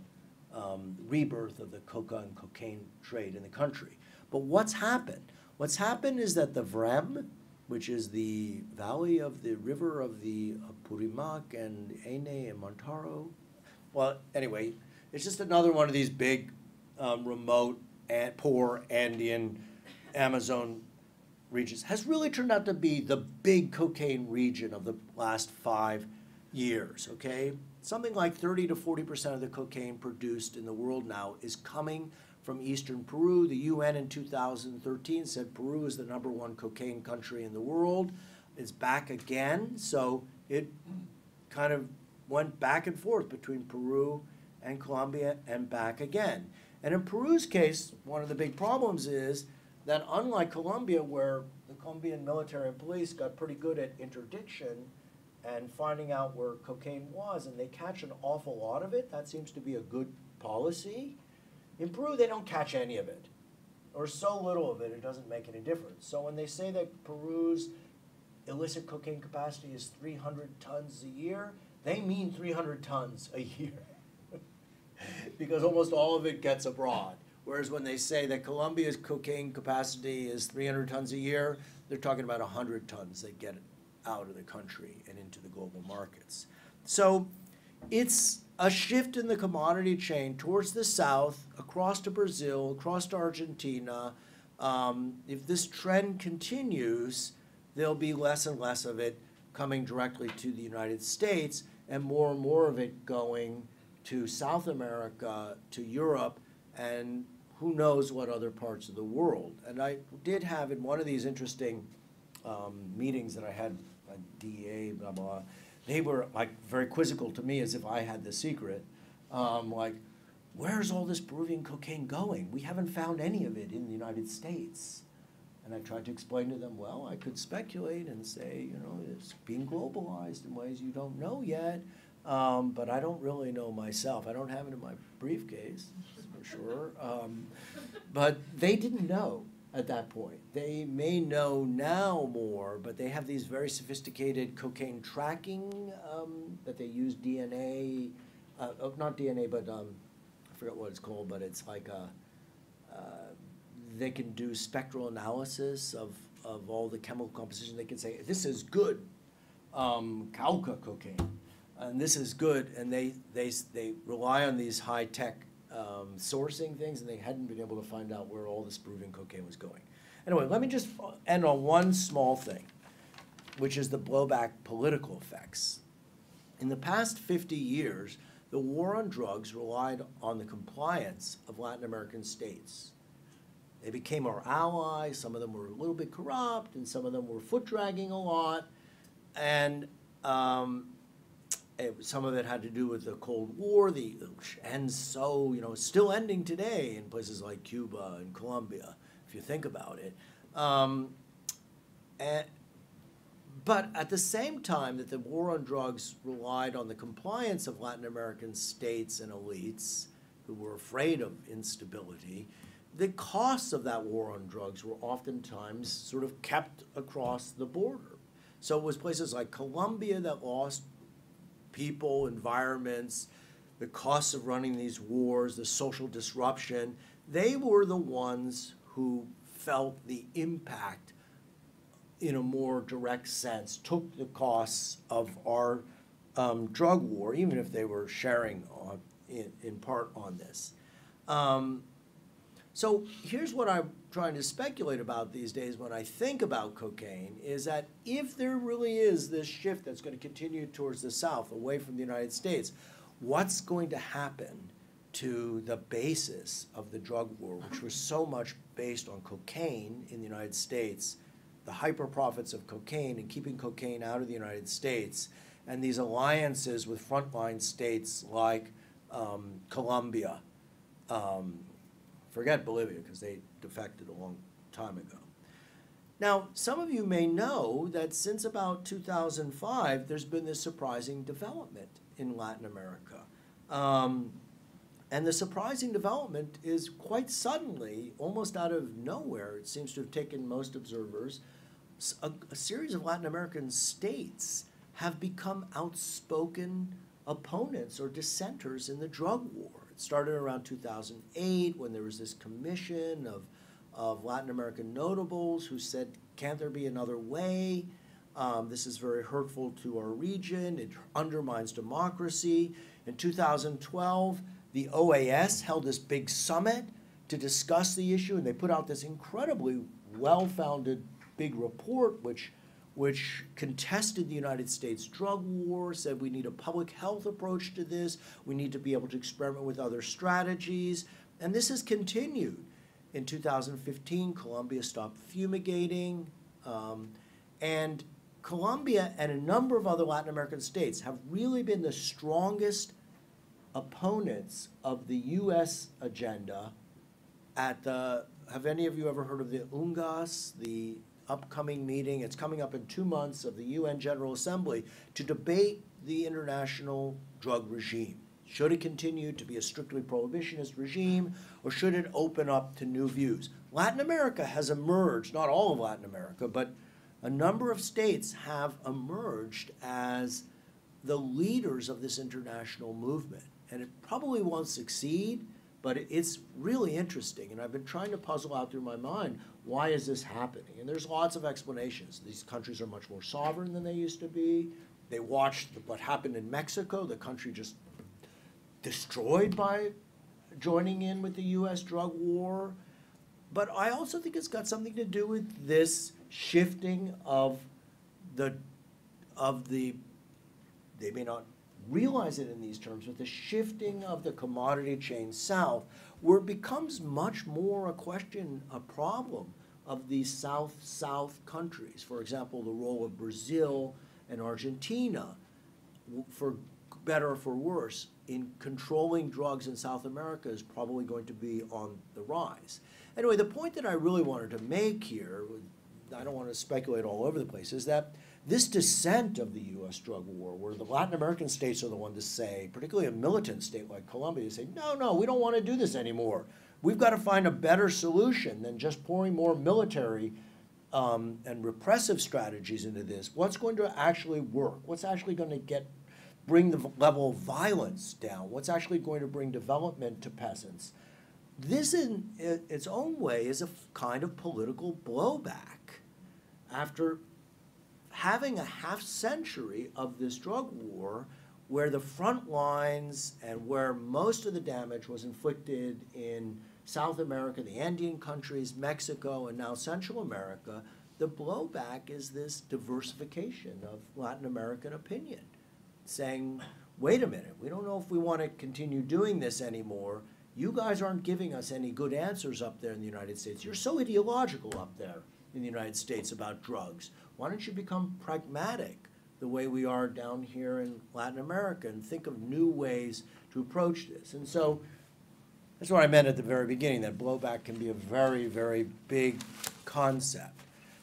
rebirth of the coca and cocaine trade in the country. But what's happened? What's happened is that the VREM, which is the valley of the river of the Apurimac and Ene and Montaro. Well, anyway, it's just another one of these big, remote, and poor Andean Amazon regions, has really turned out to be the big cocaine region of the last 5 years, okay? Something like 30 to 40% of the cocaine produced in the world now is coming from eastern Peru. The U.N. in 2013 said Peru is the #1 cocaine country in the world. It's back again, so it kind of went back and forth between Peru and Colombia and back again. And in Peru's case, one of the big problems is that unlike Colombia, where the Colombian military and police got pretty good at interdiction and finding out where cocaine was, and they catch an awful lot of it, that seems to be a good policy. In Peru, they don't catch any of it, or so little of it, it doesn't make any difference. So when they say that Peru's illicit cocaine capacity is 300 tons a year, they mean 300 tons a year, because almost all of it gets abroad. Whereas when they say that Colombia's cocaine capacity is 300 tons a year, they're talking about 100 tons that get out of the country and into the global markets. So it's a shift in the commodity chain towards the south, across to Brazil, across to Argentina. If this trend continues, there'll be less and less of it coming directly to the United States and more of it going to South America, to Europe, and who knows what other parts of the world. And I did have in one of these interesting meetings that I had at DEA, blah, blah, they were like very quizzical to me, as if I had the secret. Like, where's all this Peruvian cocaine going? We haven't found any of it in the United States. And I tried to explain to them, well, I could speculate and say, you know, it's being globalized in ways you don't know yet, but I don't really know myself. I don't have it in my briefcase, for sure. But they didn't know at that point. They may know now more, but they have these very sophisticated cocaine tracking that they use DNA, not DNA, but I forget what it's called, but it's like a, they can do spectral analysis of all the chemical composition. They can say, this is good Cauca cocaine, and this is good, and they rely on these high-tech sourcing things, and they hadn't been able to find out where all this Peruvian cocaine was going. Anyway, let me just end on one small thing, which is the blowback political effects. In the past 50 years, the war on drugs relied on the compliance of Latin American states. They became our allies. Some of them were a little bit corrupt, and some of them were foot-dragging a lot. And Some of it had to do with the Cold War, and so, you know, still ending today in places like Cuba and Colombia, if you think about it. But at the same time that the war on drugs relied on the compliance of Latin American states and elites who were afraid of instability, the costs of that war on drugs were oftentimes sort of kept across the border. So it was places like Colombia that lost people, environments, the costs of running these wars, the social disruption. They were the ones who felt the impact in a more direct sense, took the costs of our drug war, even if they were sharing on, in part on this. So here's what I'm trying to speculate about these days when I think about cocaine, is that if there really is this shift that's going to continue towards the South, away from the United States, what's going to happen to the basis of the drug war, which was so much based on cocaine in the United States, the hyper-profits of cocaine and keeping cocaine out of the United States, and these alliances with frontline states like Colombia, forget Bolivia because they defected a long time ago. Now, some of you may know that since about 2005, there's been this surprising development in Latin America. And the surprising development is quite suddenly, almost out of nowhere, it seems to have taken most observers, a series of Latin American states have become outspoken opponents or dissenters in the drug war. It started around 2008 when there was this commission of Latin American notables who said, can't there be another way? This is very hurtful to our region. It undermines democracy. In 2012, the OAS held this big summit to discuss the issue, and they put out this incredibly well-founded big report which contested the United States drug war, said we need a public health approach to this, we need to be able to experiment with other strategies, and this has continued. In 2015, Colombia stopped fumigating, and Colombia and a number of other Latin American states have really been the strongest opponents of the U.S. agenda at the, have any of you ever heard of the UNGAS, the upcoming meeting, it's coming up in 2 months, of the U.N. General Assembly to debate the international drug regime. Should it continue to be a strictly prohibitionist regime, or should it open up to new views? Latin America has emerged, not all of Latin America, but a number of states have emerged as the leaders of this international movement. And it probably won't succeed, but it's really interesting. And I've been trying to puzzle out through my mind, why is this happening? And there's lots of explanations. These countries are much more sovereign than they used to be. They watched what happened in Mexico, the country just destroyed by joining in with the US drug war. But I also think it's got something to do with this shifting of the, they may not realize it in these terms, with the shifting of the commodity chain south, where it becomes much more a question, a problem of these South-South countries. For example, the role of Brazil and Argentina, for better or for worse, in controlling drugs in South America is probably going to be on the rise. Anyway, the point that I really wanted to make here, I don't want to speculate all over the place, is that this dissent of the U.S. drug war, where the Latin American states are the one to say, particularly a militant state like Colombia, say, no, no, we don't want to do this anymore. We've got to find a better solution than just pouring more military and repressive strategies into this. What's going to actually work? What's actually going to bring the level of violence down? What's actually going to bring development to peasants? This, in its own way, is a kind of political blowback after having a half-century of this drug war where the front lines and where most of the damage was inflicted in South America, the Andean countries, Mexico, and now Central America, the blowback is this diversification of Latin American opinion, saying, wait a minute, we don't know if we want to continue doing this anymore. You guys aren't giving us any good answers up there in the United States. You're so ideological up there in the United States about drugs. Why don't you become pragmatic the way we are down here in Latin America and think of new ways to approach this. And so that's what I meant at the very beginning, that blowback can be a very, very big concept.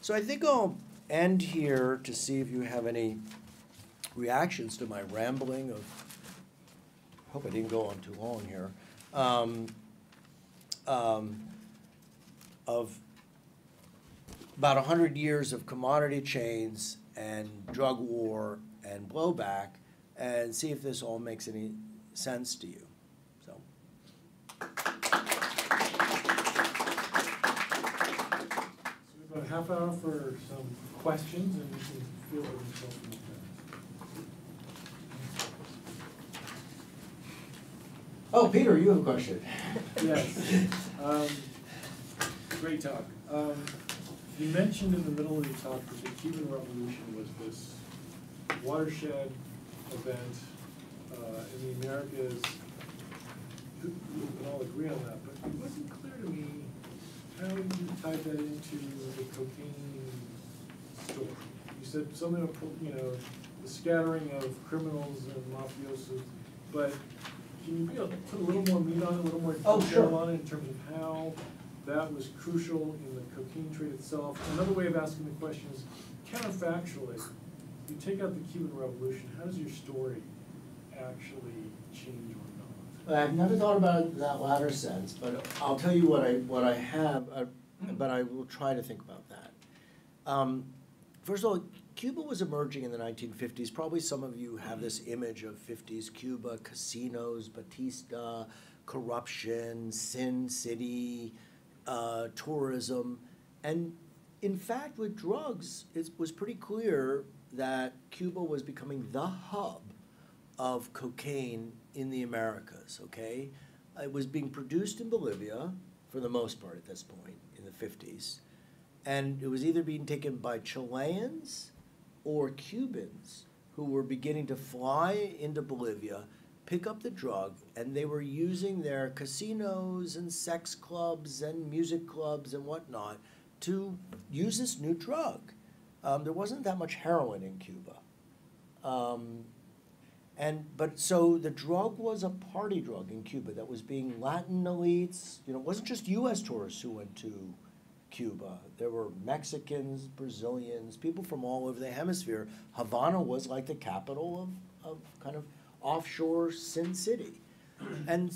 So I think I'll end here to see if you have any reactions to my rambling of, I hope I didn't go on too long here, of about 100 years of commodity chains and drug war and blowback, and see if this all makes any sense to you. So. We have about a half hour for some questions, and you can feel it. Oh, Peter, you have a question. Yes. Great talk. You mentioned in the middle of your talk that the Cuban Revolution was this watershed event in the Americas. We can all agree on that, but it wasn't clear to me how you tied that into the cocaine story. You said something about, you know, the scattering of criminals and mafiosos, but can you put a little more meat on it, a little more detail on it in terms of how that was crucial in the cocaine trade itself? Another way of asking the question is, counterfactually, you take out the Cuban Revolution, how does your story actually change or not? I've never thought about it in that latter sense, but I'll tell you what I have, but I will try to think about that. First of all, Cuba was emerging in the 1950s. Probably some of you have this image of 50s Cuba, casinos, Batista, corruption, Sin City, tourism. And in fact, with drugs, it was pretty clear that Cuba was becoming the hub of cocaine in the Americas, okay? It was being produced in Bolivia, for the most part at this point, in the 50s. And it was either being taken by Chileans or Cubans who were beginning to fly into Bolivia, pick up the drug, and they were using their casinos and sex clubs and music clubs and whatnot to use this new drug. There wasn't that much heroin in Cuba. So the drug was a party drug in Cuba that was being Latin elites. You know, it wasn't just U.S. tourists who went to Cuba. There were Mexicans, Brazilians, people from all over the hemisphere. Havana was like the capital of kind of offshore Sin City. And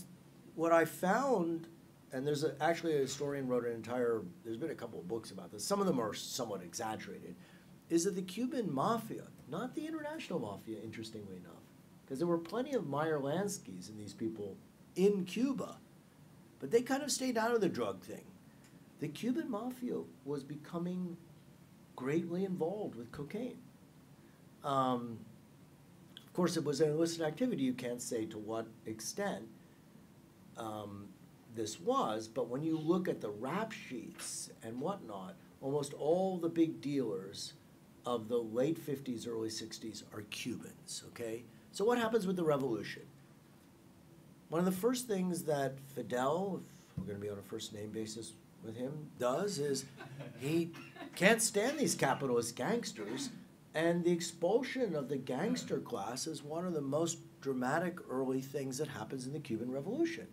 what I found, and there's actually a historian wrote an entire, there's been a couple of books about this, some of them are somewhat exaggerated, is that the Cuban mafia, not the international mafia, interestingly enough, because there were plenty of Meyer Lansky's and these people in Cuba, but they kind of stayed out of the drug thing. The Cuban mafia was becoming greatly involved with cocaine. Of course, it was an illicit activity. You can't say to what extent this was, but when you look at the rap sheets and whatnot, almost all the big dealers of the late 50s, early 60s are Cubans, okay? So what happens with the revolution? One of the first things that Fidel, if we're going to be on a first-name basis with him, does is he can't stand these capitalist gangsters. And the expulsion of the gangster class is one of the most dramatic early things that happens in the Cuban Revolution.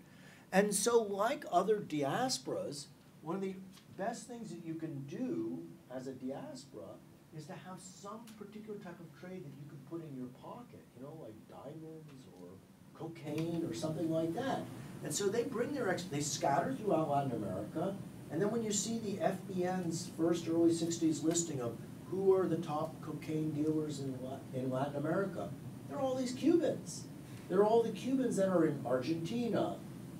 And so like other diasporas, one of the best things that you can do as a diaspora is to have some particular type of trade that you could put in your pocket, you know, like diamonds or cocaine or something like that. And so they bring their, they scatter throughout Latin America. And then when you see the FBN's first early 60s listing of who are the top cocaine dealers in Latin America? They're all these Cubans. They're all the Cubans that are in Argentina,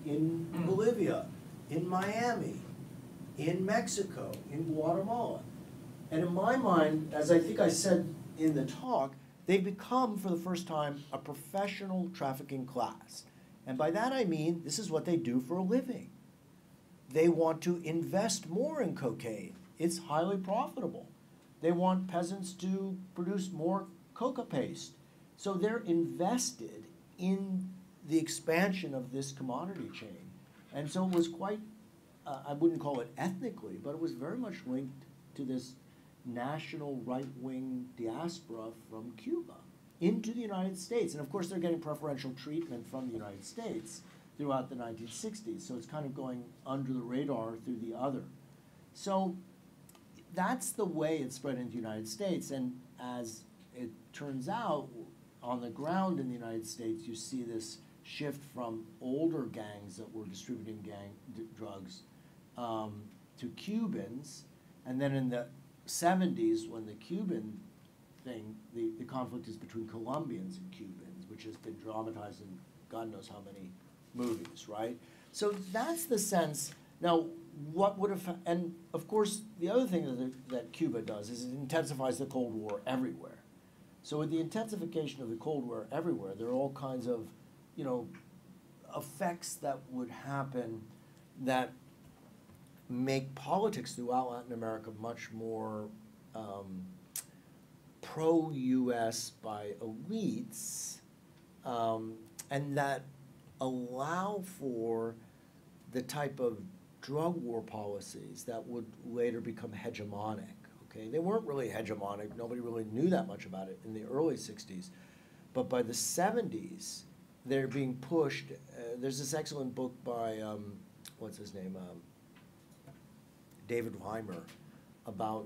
in Bolivia, in Miami, in Mexico, in Guatemala. And in my mind, as I think I said in the talk, they've become, for the first time, a professional trafficking class. And by that I mean, this is what they do for a living. They want to invest more in cocaine. It's highly profitable. They want peasants to produce more coca paste. So they're invested in the expansion of this commodity chain. And so it was quite, I wouldn't call it ethnically, but it was very much linked to this national right-wing diaspora from Cuba into the United States. And of course, they're getting preferential treatment from the United States throughout the 1960s. So it's kind of going under the radar through the other. So that's the way it spread into the United States. And as it turns out, on the ground in the United States, you see this shift from older gangs that were distributing drugs to Cubans. And then in the 70s, when the Cuban thing, the conflict is between Colombians and Cubans, which has been dramatized in God knows how many movies, right? So that's the sense. Now, what would have, and of course, the other thing that Cuba does is it intensifies the Cold War everywhere. So with the intensification of the Cold War everywhere, there are all kinds of, you know, effects that would happen that make politics throughout Latin America much more pro-U.S. by elites, and that allow for the type of drug war policies that would later become hegemonic. Okay, they weren't really hegemonic. Nobody really knew that much about it in the early 60s. But by the 70s, they're being pushed. There's this excellent book by, what's his name? David Weimer, about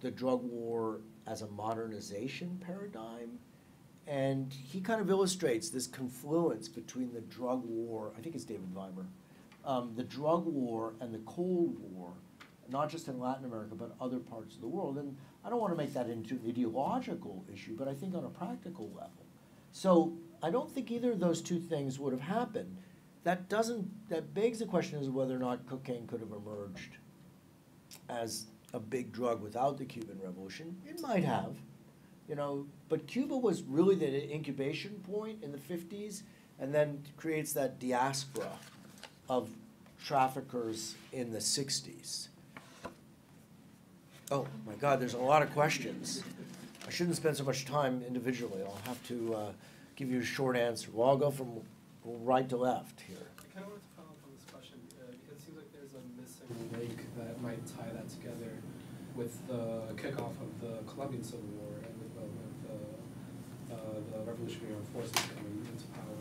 the drug war as a modernization paradigm. And he kind of illustrates this confluence between the drug war, I think it's David Weimer, the drug war and the Cold War, not just in Latin America, but other parts of the world. And I don't want to make that into an ideological issue, but I think on a practical level. So I don't think either of those two things would have happened. That doesn't, that begs the question is whether or not cocaine could have emerged as a big drug without the Cuban Revolution. It might have, you know, but Cuba was really the incubation point in the 50s, and then creates that diaspora of traffickers in the 60s. Oh my God, there's a lot of questions. I shouldn't spend so much time individually. I'll have to give you a short answer. Well, I'll go from right to left here. I kind of wanted to follow up on this question because it seems like there's a missing link that might tie that together with the kickoff of the Colombian Civil War and with the revolutionary forces coming into power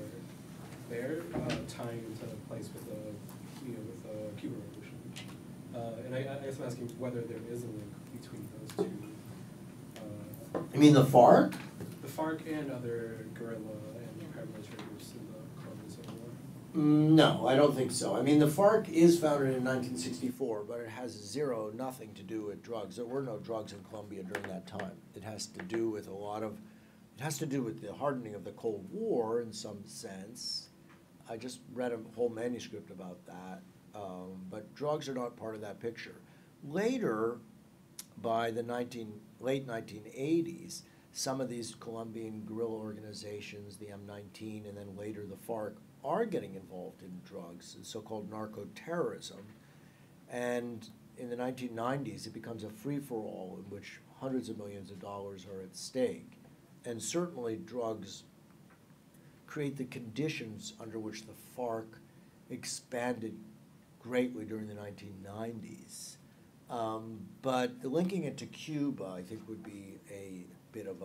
there, tying into place with the with the Cuban Revolution. And I guess I'm asking whether there is a link between those two. You mean the FARC? The FARC and other guerrilla and paramilitary groups in the Colombian Civil War? No, I don't think so. I mean, the FARC is founded in 1964, but it has nothing to do with drugs. There were no drugs in Colombia during that time. It has to do with it has to do with the hardening of the Cold War in some sense. I just read a whole manuscript about that, but drugs are not part of that picture. Later, by the late 1980s, some of these Colombian guerrilla organizations, the M19 and then later the FARC, are getting involved in drugs, so-called narco-terrorism. And in the 1990s, it becomes a free-for-all in which hundreds of millions of dollars are at stake. And certainly drugs create the conditions under which the FARC expanded greatly during the 1990s. But linking it to Cuba, I think, would be a bit of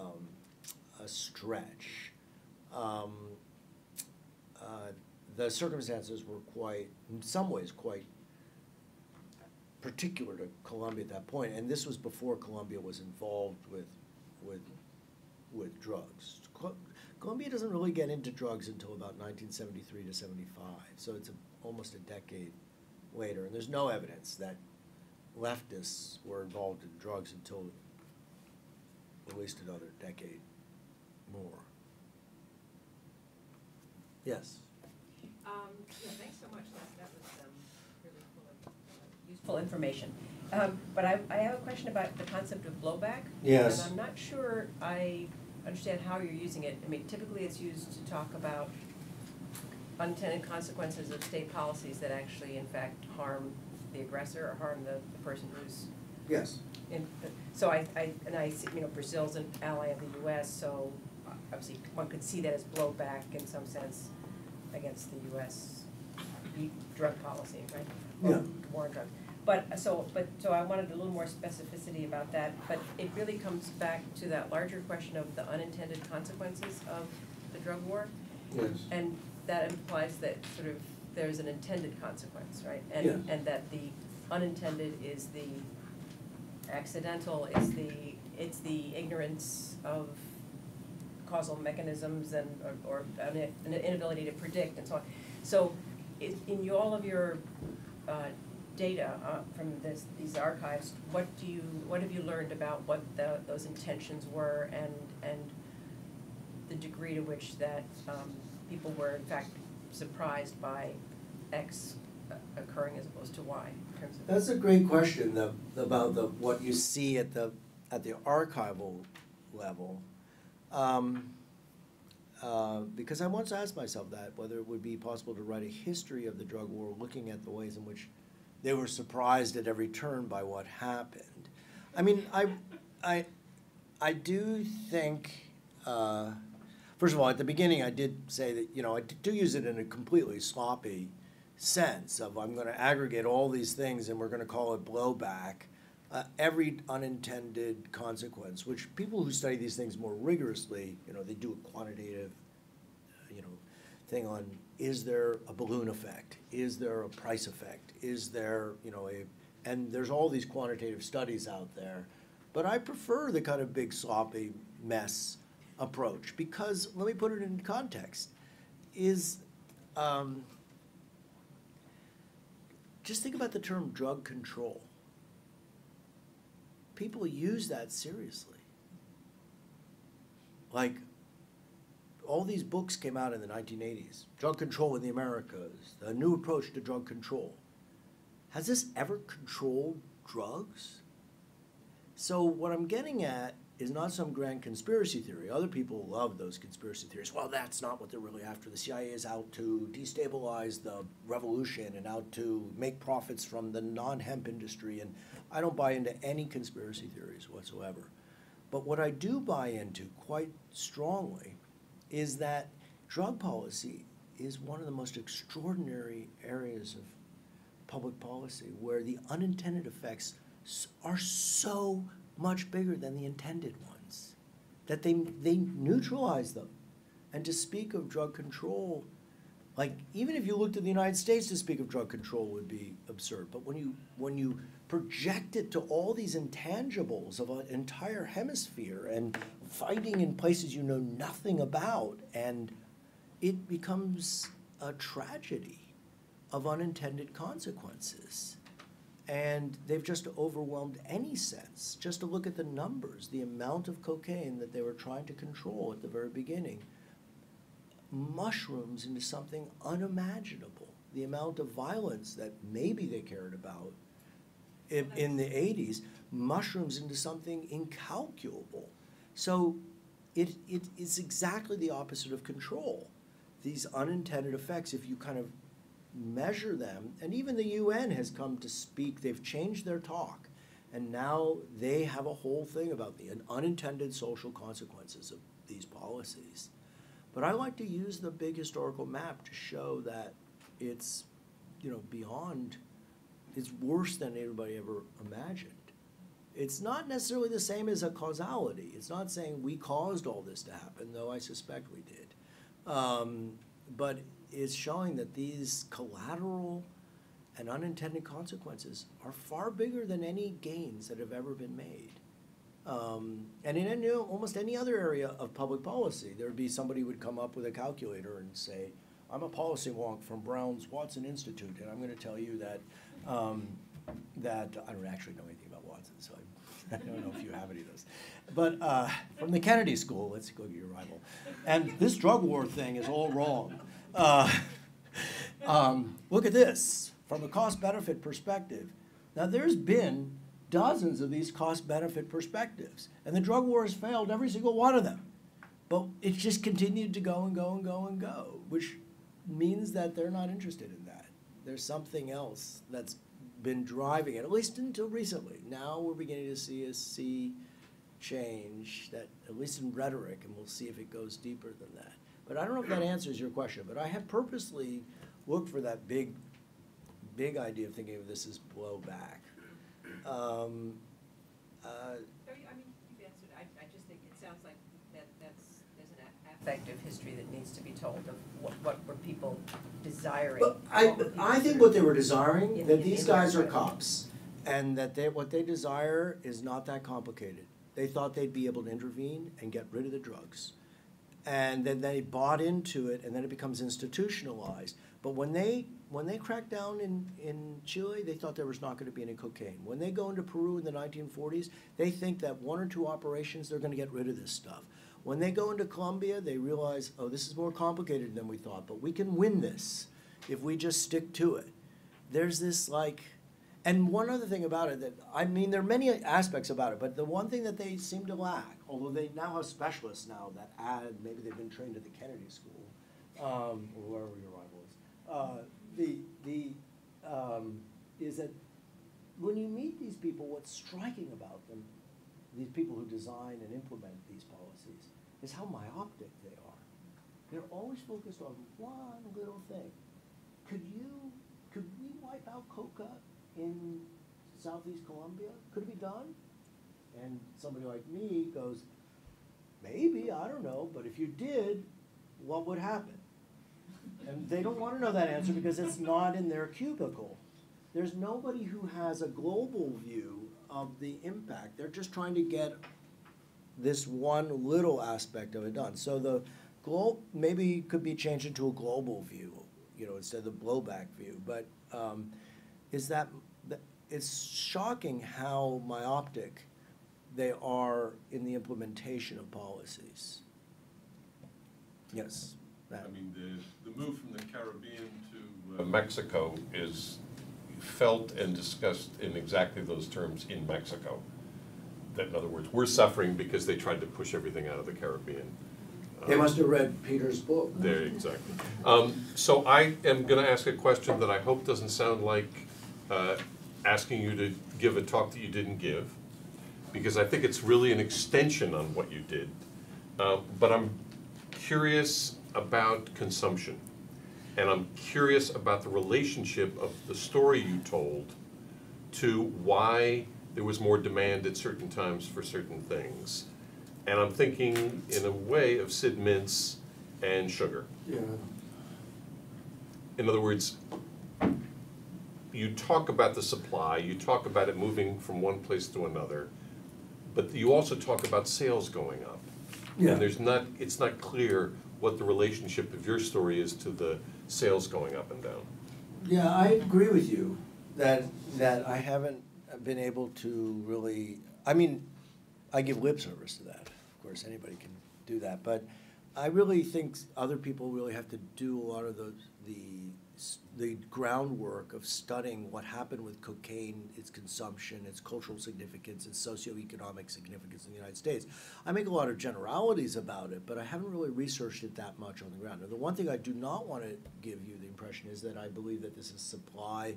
a stretch. The circumstances were quite, in some ways, quite particular to Colombia at that point, and this was before Colombia was involved with drugs. Colombia doesn't really get into drugs until about 1973 to 75, so it's almost a decade later, and there's no evidence that leftists were involved in drugs until at least another decade more. Yes? Yeah, thanks so much. That was really cool and useful information. But I have a question about the concept of blowback. Yes. And I'm not sure I understand how you're using it. I mean, typically it's used to talk about unintended consequences of state policies that actually, in fact, harm the aggressor or harm the person who's... Yes. So I see, you know, Brazil's an ally of the U.S., so obviously one could see that as blowback in some sense against the U.S. drug policy, right? Or yeah. War on drugs. But so I wanted a little more specificity about that. But it really comes back to that larger question of the unintended consequences of the drug war. Yes. And that implies that sort of there's an intended consequence, right? And yes. And that the unintended is the accidental, is the it's the ignorance of causal mechanisms and or an inability to predict and so on. So in all of your data from these archives, what have you learned about what those intentions were and the degree to which that people were in fact surprised by X occurring as opposed to Y? In terms of that's a great question about what you see at the archival level, because I once asked myself that whether it would be possible to write a history of the drug war, looking at the ways in which they were surprised at every turn by what happened. I mean, I do think, first of all, at the beginning I did say that, you know, I do use it in a completely sloppy sense of I'm going to aggregate all these things and we're going to call it blowback, every unintended consequence, which people who study these things more rigorously, you know, they do a quantitative, you know, thing on is there a balloon effect? Is there a price effect? Is there, you know, and there's all these quantitative studies out there, but I prefer the kind of big sloppy mess approach because, let me put it in context, is just think about the term drug control. People use that seriously. Like, all these books came out in the 1980s. Drug Control in the Americas, The New Approach to Drug Control. Has this ever controlled drugs? So what I'm getting at is not some grand conspiracy theory. Other people love those conspiracy theories. Well, that's not what they're really after. The CIA is out to destabilize the revolution and out to make profits from the non-hemp industry. And I don't buy into any conspiracy theories whatsoever. But what I do buy into quite strongly is that drug policy is one of the most extraordinary areas of public policy where the unintended effects are so much bigger than the intended ones, that they neutralize them. And to speak of drug control, like even if you looked at the United States, to speak of drug control would be absurd. But when you project it to all these intangibles of an entire hemisphere and fighting in places you know nothing about, and it becomes a tragedy of unintended consequences. And they've just overwhelmed any sense, just to look at the numbers, the amount of cocaine that they were trying to control at the very beginning, mushrooms into something unimaginable. The amount of violence that maybe they cared about in the 80s, mushrooms into something incalculable. So it is exactly the opposite of control. These unintended effects, if you kind of measure them, and even the UN has come to speak, they've changed their talk, and now they have a whole thing about the unintended social consequences of these policies. But I like to use the big historical map to show that it's, you know, beyond, it's worse than everybody ever imagined. It's not necessarily the same as a causality. It's not saying we caused all this to happen, though I suspect we did. But it's showing that these collateral and unintended consequences are far bigger than any gains that have ever been made. And in any, almost any other area of public policy, there would be somebody who would come up with a calculator and say, I'm a policy wonk from Brown's Watson Institute, and I'm going to tell you that I don't actually know anything about Watson, so I don't know if you have any of those. But from the Kennedy School, let's go get your rival. And this drug war thing is all wrong. Look at this from a cost-benefit perspective. Now, there's been dozens of these cost-benefit perspectives, and the drug war has failed every single one of them. But it's just continued to go and go and go and go, which means that they're not interested in that. There's something else that's been driving it, at least until recently. Now we're beginning to see a sea change, that, at least in rhetoric, and we'll see if it goes deeper than that. But I don't know if that answers your question, but I have purposely looked for that big idea of thinking of this as Blowback. I mean, you've answered. I just think it sounds like there's an affective history that needs to be told of what were people desiring. But I think what they were desiring, that these guys are cops, and that what they desire is not that complicated. They thought they'd be able to intervene and get rid of the drugs. And then they bought into it, and then it becomes institutionalized. But when they cracked down in Chile, they thought there was not going to be any cocaine. When they go into Peru in the 1940s, they think that one or two operations, they're going to get rid of this stuff. When they go into Colombia, they realize, oh, this is more complicated than we thought, but we can win this if we just stick to it. There's this like, and one other thing about it that, I mean, there are many aspects about it, but the one thing that they seem to lack, although they now have specialists now that add, maybe they've been trained at the Kennedy School, or wherever your rival is, is that when you meet these people, what's striking about them, these people who design and implement these policies, is how myopic they are. They're always focused on one little thing. Could we wipe out coca in Southeast Colombia? Could it be done? And somebody like me goes, maybe, I don't know, but if you did, what would happen? And they don't want to know that answer because it's not in their cubicle. There's nobody who has a global view of the impact. They're just trying to get this one little aspect of it done. So the globe maybe could be changed into a global view, you know, instead of the blowback view. But it's shocking how myopic they are in the implementation of policies. Yes. That. I mean, the move from the Caribbean to Mexico is felt and discussed in exactly those terms in Mexico. That, in other words, we're suffering because they tried to push everything out of the Caribbean. They must have read Peter's book. There, exactly. So I am going to ask a question that I hope doesn't sound like asking you to give a talk that you didn't give, because I think it's really an extension on what you did. But I'm curious about consumption, and I'm curious about the relationship of the story you told to why there was more demand at certain times for certain things. And I'm thinking, in a way, of Sid Mintz and sugar. Yeah. In other words, you talk about the supply, you talk about it moving from one place to another, but you also talk about sales going up. Yeah. And there's not, it's not clear what the relationship of your story is to the sales going up and down. Yeah, I agree with you that I haven't been able to really, I mean, I give lip service to that. Of course, anybody can do that. But I really think other people really have to do a lot of the groundwork of studying what happened with cocaine, its consumption, its cultural significance, its socioeconomic significance in the United States. I make a lot of generalities about it, but I haven't really researched it that much on the ground. Now, the one thing I do not want to give you the impression is that I believe that this is supply,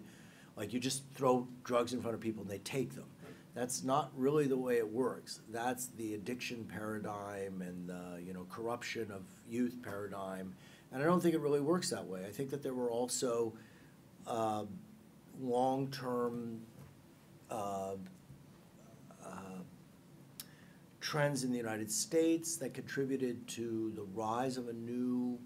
like you just throw drugs in front of people and they take them. That's not really the way it works. That's the addiction paradigm and the, you know, corruption of youth paradigm. And I don't think it really works that way. I think that there were also long-term trends in the United States that contributed to the rise of a new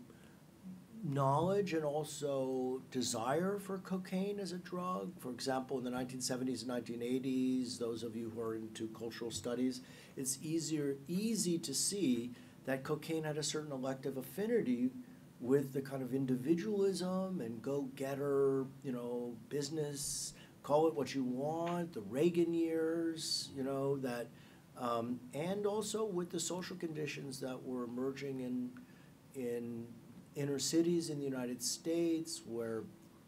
knowledge and also desire for cocaine as a drug. For example, in the 1970s and 1980s, those of you who are into cultural studies, it's easy to see that cocaine had a certain elective affinity with the kind of individualism and go-getter, you know, business, call it what you want, the Reagan years, you know, that, and also with the social conditions that were emerging in inner cities in the United States, where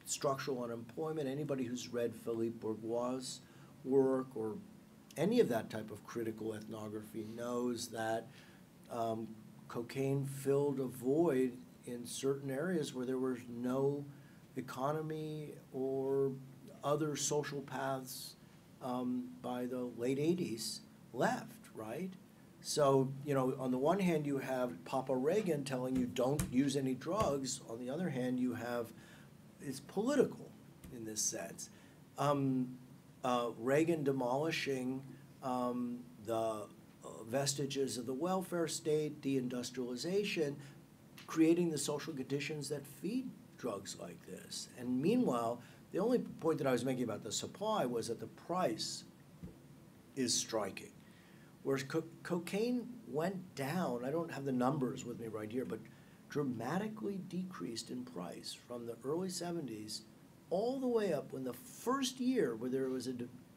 structural unemployment, anybody who's read Philippe Bourgeois' work or any of that type of critical ethnography knows that cocaine filled a void in certain areas where there was no economy or other social paths by the late 80s left, right? So, you know, on the one hand, you have Papa Reagan telling you don't use any drugs. On the other hand, you have, it's political in this sense. Reagan demolishing the vestiges of the welfare state, deindustrialization, creating the social conditions that feed drugs like this. And meanwhile, the only point that I was making about the supply was that the price is striking. Whereas cocaine went down, I don't have the numbers with me right here, but dramatically decreased in price from the early 70s all the way up when the first year where there was a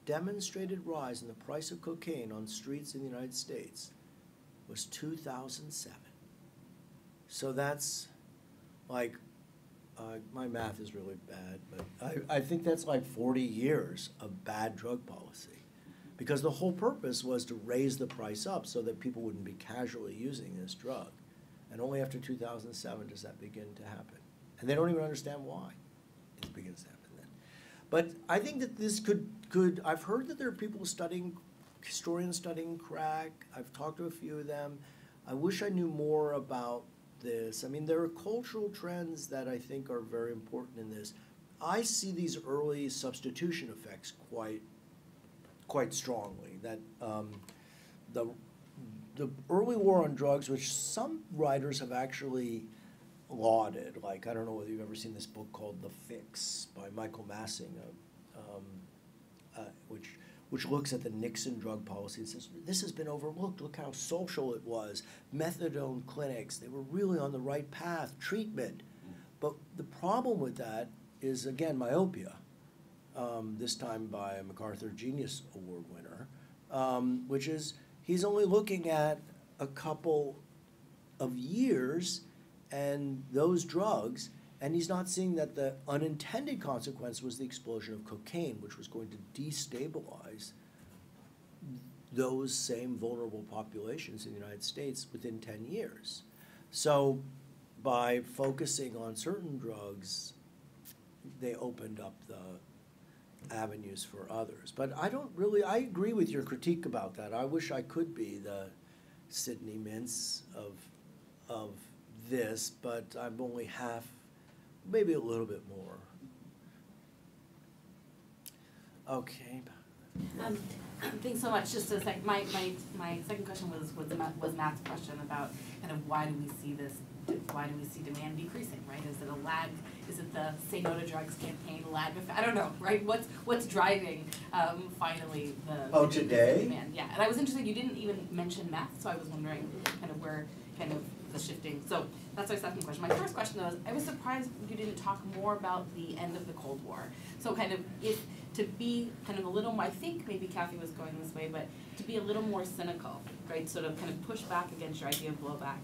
demonstrated rise in the price of cocaine on streets in the United States was 2007. So that's like, my math is really bad, but I think that's like 40 years of bad drug policy, because the whole purpose was to raise the price up so that people wouldn't be casually using this drug. And only after 2007 does that begin to happen. And they don't even understand why it begins to happen then. But I think that this could I've heard that there are people studying, historians studying crack. I've talked to a few of them. I wish I knew more about this. I mean, there are cultural trends that I think are very important in this. I see these early substitution effects quite strongly, that the early war on drugs, which some writers have actually lauded, like, I don't know whether you've ever seen this book called The Fix by Michael Massing, which looks at the Nixon drug policy and says, this has been overlooked, look how social it was. Methadone clinics, they were really on the right path, treatment. But the problem with that is, again, myopia, this time by a MacArthur Genius Award winner, which is, he's only looking at a couple of years and those drugs, and he's not seeing that the unintended consequence was the explosion of cocaine, which was going to destabilize those same vulnerable populations in the United States within 10 years. So by focusing on certain drugs, they opened up the avenues for others. But I don't really, I agree with your critique about that. I wish I could be the Sidney Mintz of this, but I'm only half, maybe a little bit more. Okay. Thanks so much. Just a sec. My second question was Matt's question about kind of why do we see this? Why do we see demand decreasing? Right? Is it a lag? Is it the "Say No to Drugs" campaign lag? I don't know. Right? What's driving finally the demand? Yeah. And I was interested. You didn't even mention math, so I was wondering kind of where kind of the shifting. So that's my second question. My first question, though, is I was surprised you didn't talk more about the end of the Cold War. So kind of if to be kind of a little more, I think maybe Kathy was going this way, but to be a little more cynical, right? Sort of kind of push back against your idea of blowback.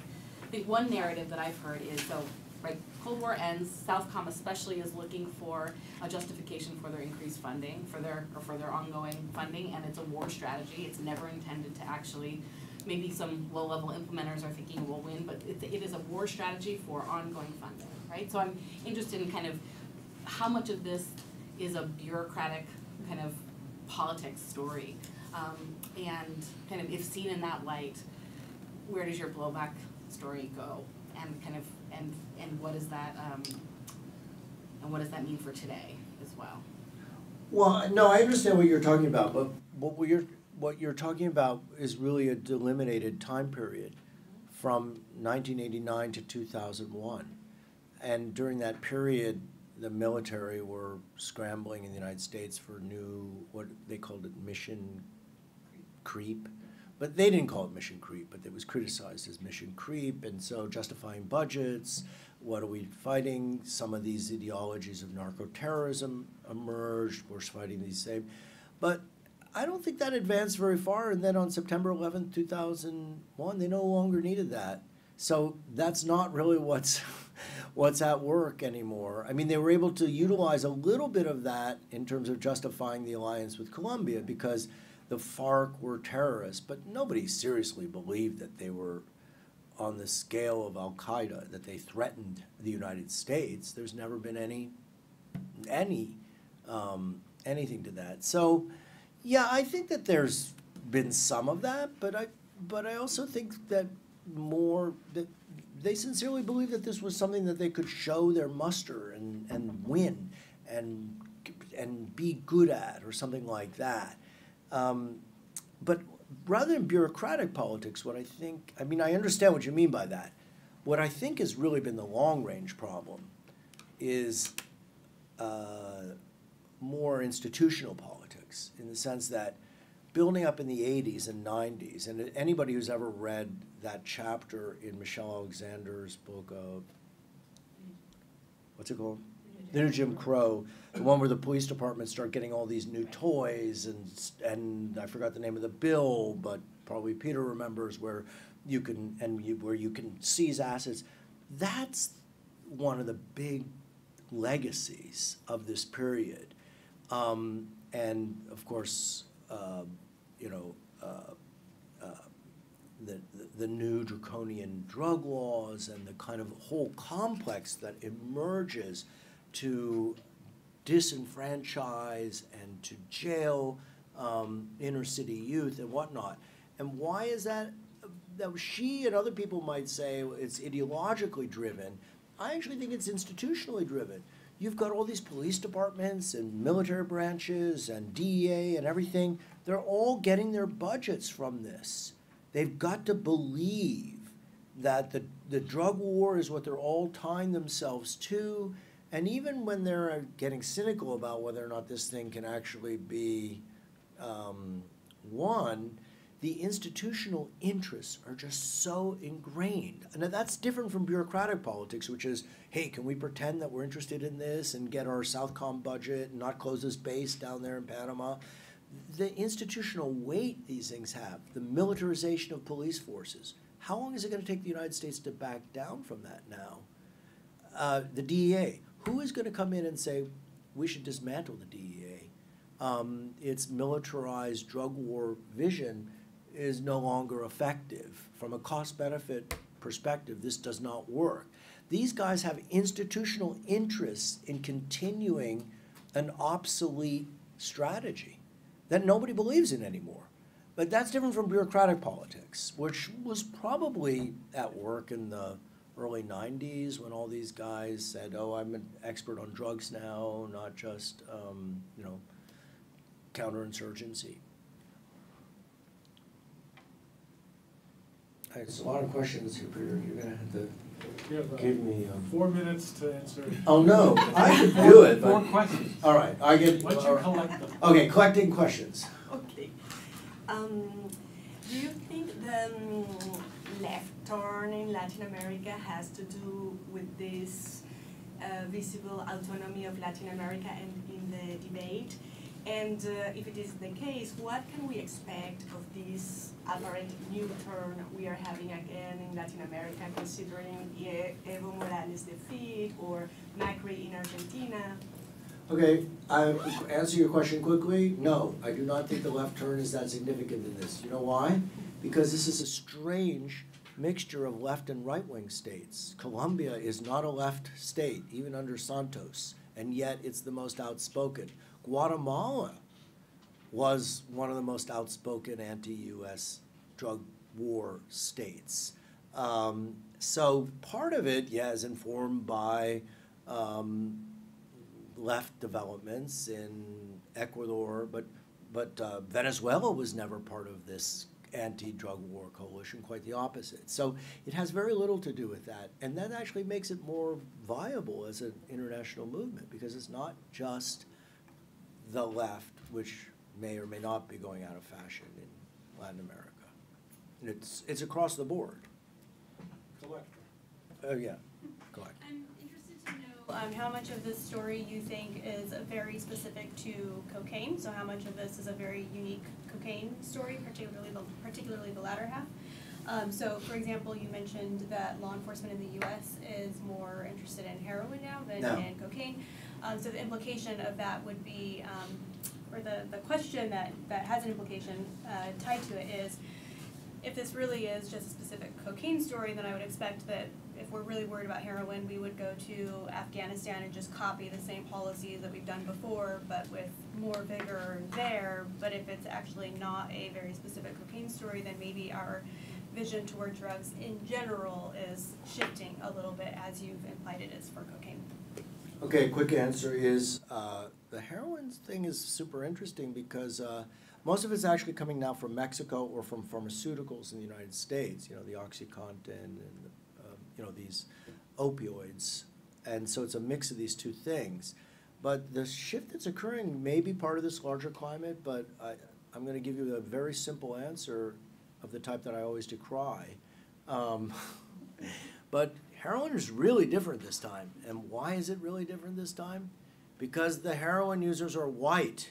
I think one narrative that I've heard is, so right, Cold War ends, SOUTHCOM especially is looking for a justification for their increased funding, for their ongoing funding, and it's a war strategy. It's never intended to actually, maybe some low-level implementers are thinking we'll win, but it is a war strategy for ongoing funding, right? So I'm interested in kind of how much of this is a bureaucratic kind of politics story, and kind of if seen in that light, where does your blowback story go, and kind of and what is that and what does that mean for today as well? Well, no, I understand what you're talking about, but what you're talking about is really a delimited time period from 1989 to 2001, and during that period, the military were scrambling in the United States for new, what they called it, mission creep. But they didn't call it mission creep, but it was criticized as mission creep, and so justifying budgets, what are we fighting? Some of these ideologies of narco-terrorism emerged, we're fighting these same. But I don't think that advanced very far, and then on September 11th, 2001, they no longer needed that. So that's not really what's at work anymore. I mean, they were able to utilize a little bit of that in terms of justifying the alliance with Colombia, because the FARC were terrorists, but nobody seriously believed that they were on the scale of al-Qaeda, that they threatened the United States. There's never been anything to that. So, yeah, I think that there's been some of that, but I also think that more that they sincerely believed that this was something that they could show their muster and win and and be good at or something like that. But rather than bureaucratic politics, what I think, I mean, I understand what you mean by that. What I think has really been the long-range problem is more institutional politics, in the sense that building up in the 80s and 90s, and anybody who's ever read that chapter in Michelle Alexander's book of, what's it called? The New Jim Crow, the one where the police departments start getting all these new toys, and I forgot the name of the bill, but probably Peter remembers, where you can seize assets. That's one of the big legacies of this period, and of course, the new draconian drug laws and the kind of whole complex that emerges to disenfranchise and to jail inner city youth and whatnot. And why is that? Now, she and other people might say it's ideologically driven. I actually think it's institutionally driven. You've got all these police departments and military branches and DEA and everything. They're all getting their budgets from this. They've got to believe that the drug war is what they're all tying themselves to. And even when they're getting cynical about whether or not this thing can actually be won, the institutional interests are just so ingrained. Now, that's different from bureaucratic politics, which is, hey, can we pretend that we're interested in this and get our SOUTHCOM budget and not close this base down there in Panama? The institutional weight these things have, the militarization of police forces. How long is it going to take the United States to back down from that now? The DEA. Who is going to come in and say, we should dismantle the DEA? Its militarized drug war vision is no longer effective. From a cost-benefit perspective, this does not work. These guys have institutional interests in continuing an obsolete strategy that nobody believes in anymore. But that's different from bureaucratic politics, which was probably at work in the early 90s when all these guys said, oh, I'm an expert on drugs now, not just, you know, counterinsurgency. It's a lot of questions, Peter. You're going to have to give me 4 minutes to answer. Oh, no. I could do it. But, 4 questions. All right. I get. Why don't you collect them? Okay, collecting questions. Okay. Do you think the left turn in Latin America has to do with this visible autonomy of Latin America in the debate? And if it is the case, what can we expect of this apparent new turn we are having again in Latin America, considering Evo Morales' defeat or Macri in Argentina? Okay, I'll answer your question quickly. No, I do not think the left turn is that significant in this. You know why? Because this is a strange mixture of left and right-wing states. Colombia is not a left state, even under Santos, and yet it's the most outspoken. Guatemala was one of the most outspoken anti-U.S. drug war states. So part of it, yeah, is informed by left developments in Ecuador, but Venezuela was never part of this anti-drug war coalition, quite the opposite. So it has very little to do with that, and that actually makes it more viable as an international movement, because it's not just the left, which may or may not be going out of fashion in Latin America. And it's across the board. Collector. Yeah, collector. I'm interested to know how much of this story you think is very specific to cocaine. So how much of this is a very unique cocaine story, particularly the latter half. So, for example, you mentioned that law enforcement in the U.S. is more interested in heroin now than in cocaine. So the implication of that would be, or the question that has an implication tied to it is, if this really is just a specific cocaine story, then I would expect that if we're really worried about heroin, we would go to Afghanistan and just copy the same policies that we've done before, but with more vigor there. But if it's actually not a very specific cocaine story, then maybe our vision toward drugs in general is shifting a little bit, as you've implied it is for cocaine. Okay, quick answer is The heroin thing is super interesting because most of it's actually coming now from Mexico or from pharmaceuticals in the United States. You know, the OxyContin and the, you know, these opioids, and so it's a mix of these two things. But the shift that's occurring may be part of this larger climate. But I'm going to give you a very simple answer of the type that I always decry. But heroin is really different this time. And why is it really different this time? Because the heroin users are white.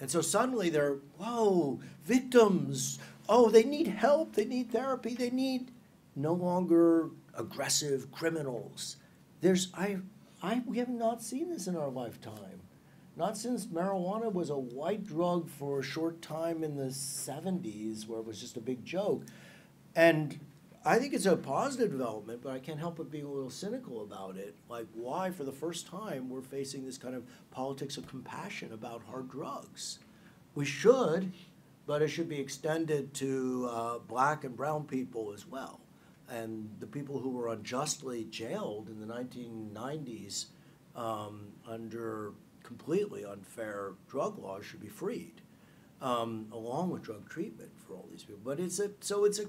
And so suddenly they're, whoa, victims. Oh, they need help. They need therapy. They need no longer aggressive criminals. There's, we have not seen this in our lifetime. Not since marijuana was a white drug for a short time in the 70s where it was just a big joke. And I think it's a positive development, but I can't help but be a little cynical about it. Like, why, for the first time, we're facing this kind of politics of compassion about hard drugs? We should, but it should be extended to black and brown people as well. And the people who were unjustly jailed in the 1990s under completely unfair drug laws should be freed, along with drug treatment for all these people. But it's a, so it's a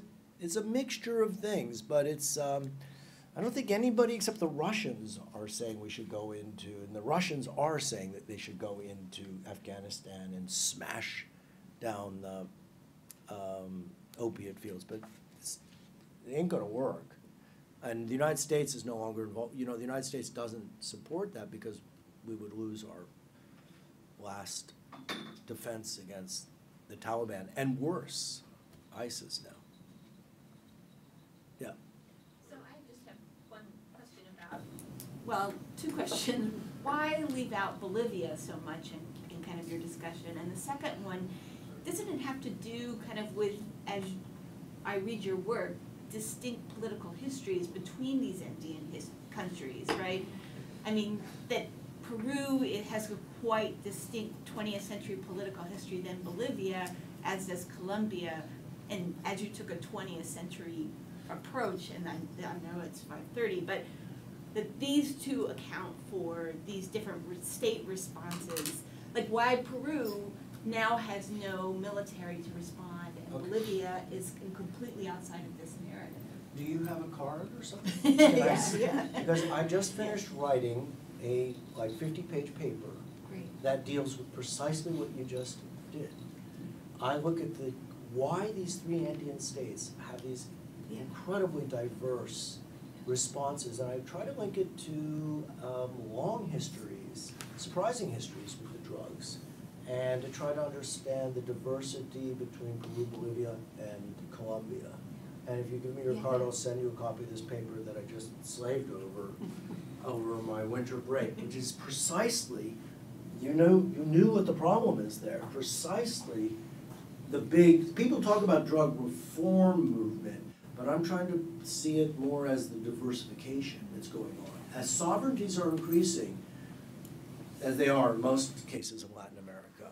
mixture of things, but it's, I don't think anybody except the Russians are saying we should go into, and the Russians are saying that they should go into Afghanistan and smash down the opiate fields, but it ain't gonna work. And the United States is no longer involved. You know, the United States doesn't support that because we would lose our last defense against the Taliban, and worse, ISIS now. Yeah. So I just have one question about, well, two questions. Why leave out Bolivia so much in kind of your discussion? And the second one, doesn't it have to do kind of with, as I read your work, distinct political histories between these Andean countries, right? I mean, that Peru, it has a quite distinct 20th century political history than Bolivia, as does Colombia, and as you took a 20th century approach, and I know it's 5:30, but that these two account for these different state responses. Like why Peru now has no military to respond, and okay, Bolivia is completely outside of this narrative. Do you have a card or something? Yeah. Because I just finished writing a like 50-page paper. Great. That deals with precisely what you just did. I look at the why these three Andean states have these incredibly diverse responses, and I try to link it to long histories, surprising histories with the drugs, and to try to understand the diversity between Peru, Bolivia, and Colombia. And if you give me your card, I'll send you a copy of this paper that I just slaved over over my winter break, which is precisely, you knew what the problem is there, precisely the big, people talk about drug reform movement, but I'm trying to see it more as the diversification that's going on. As sovereignties are increasing, as they are in most cases of Latin America,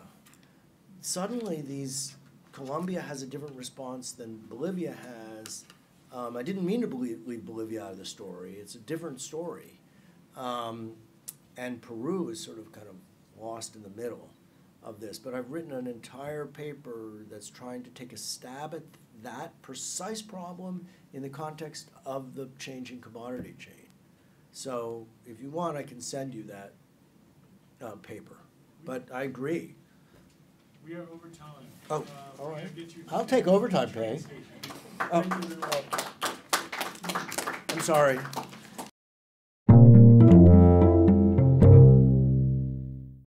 suddenly these, Colombia has a different response than Bolivia has. I didn't mean to leave Bolivia out of the story. It's a different story. And Peru is sort of kind of lost in the middle of this. But I've written an entire paper that's trying to take a stab at that precise problem in the context of the changing commodity chain. So if you want, I can send you that paper. But I agree. We are over time. Oh, all right. I'll take overtime pay. Oh. I'm sorry.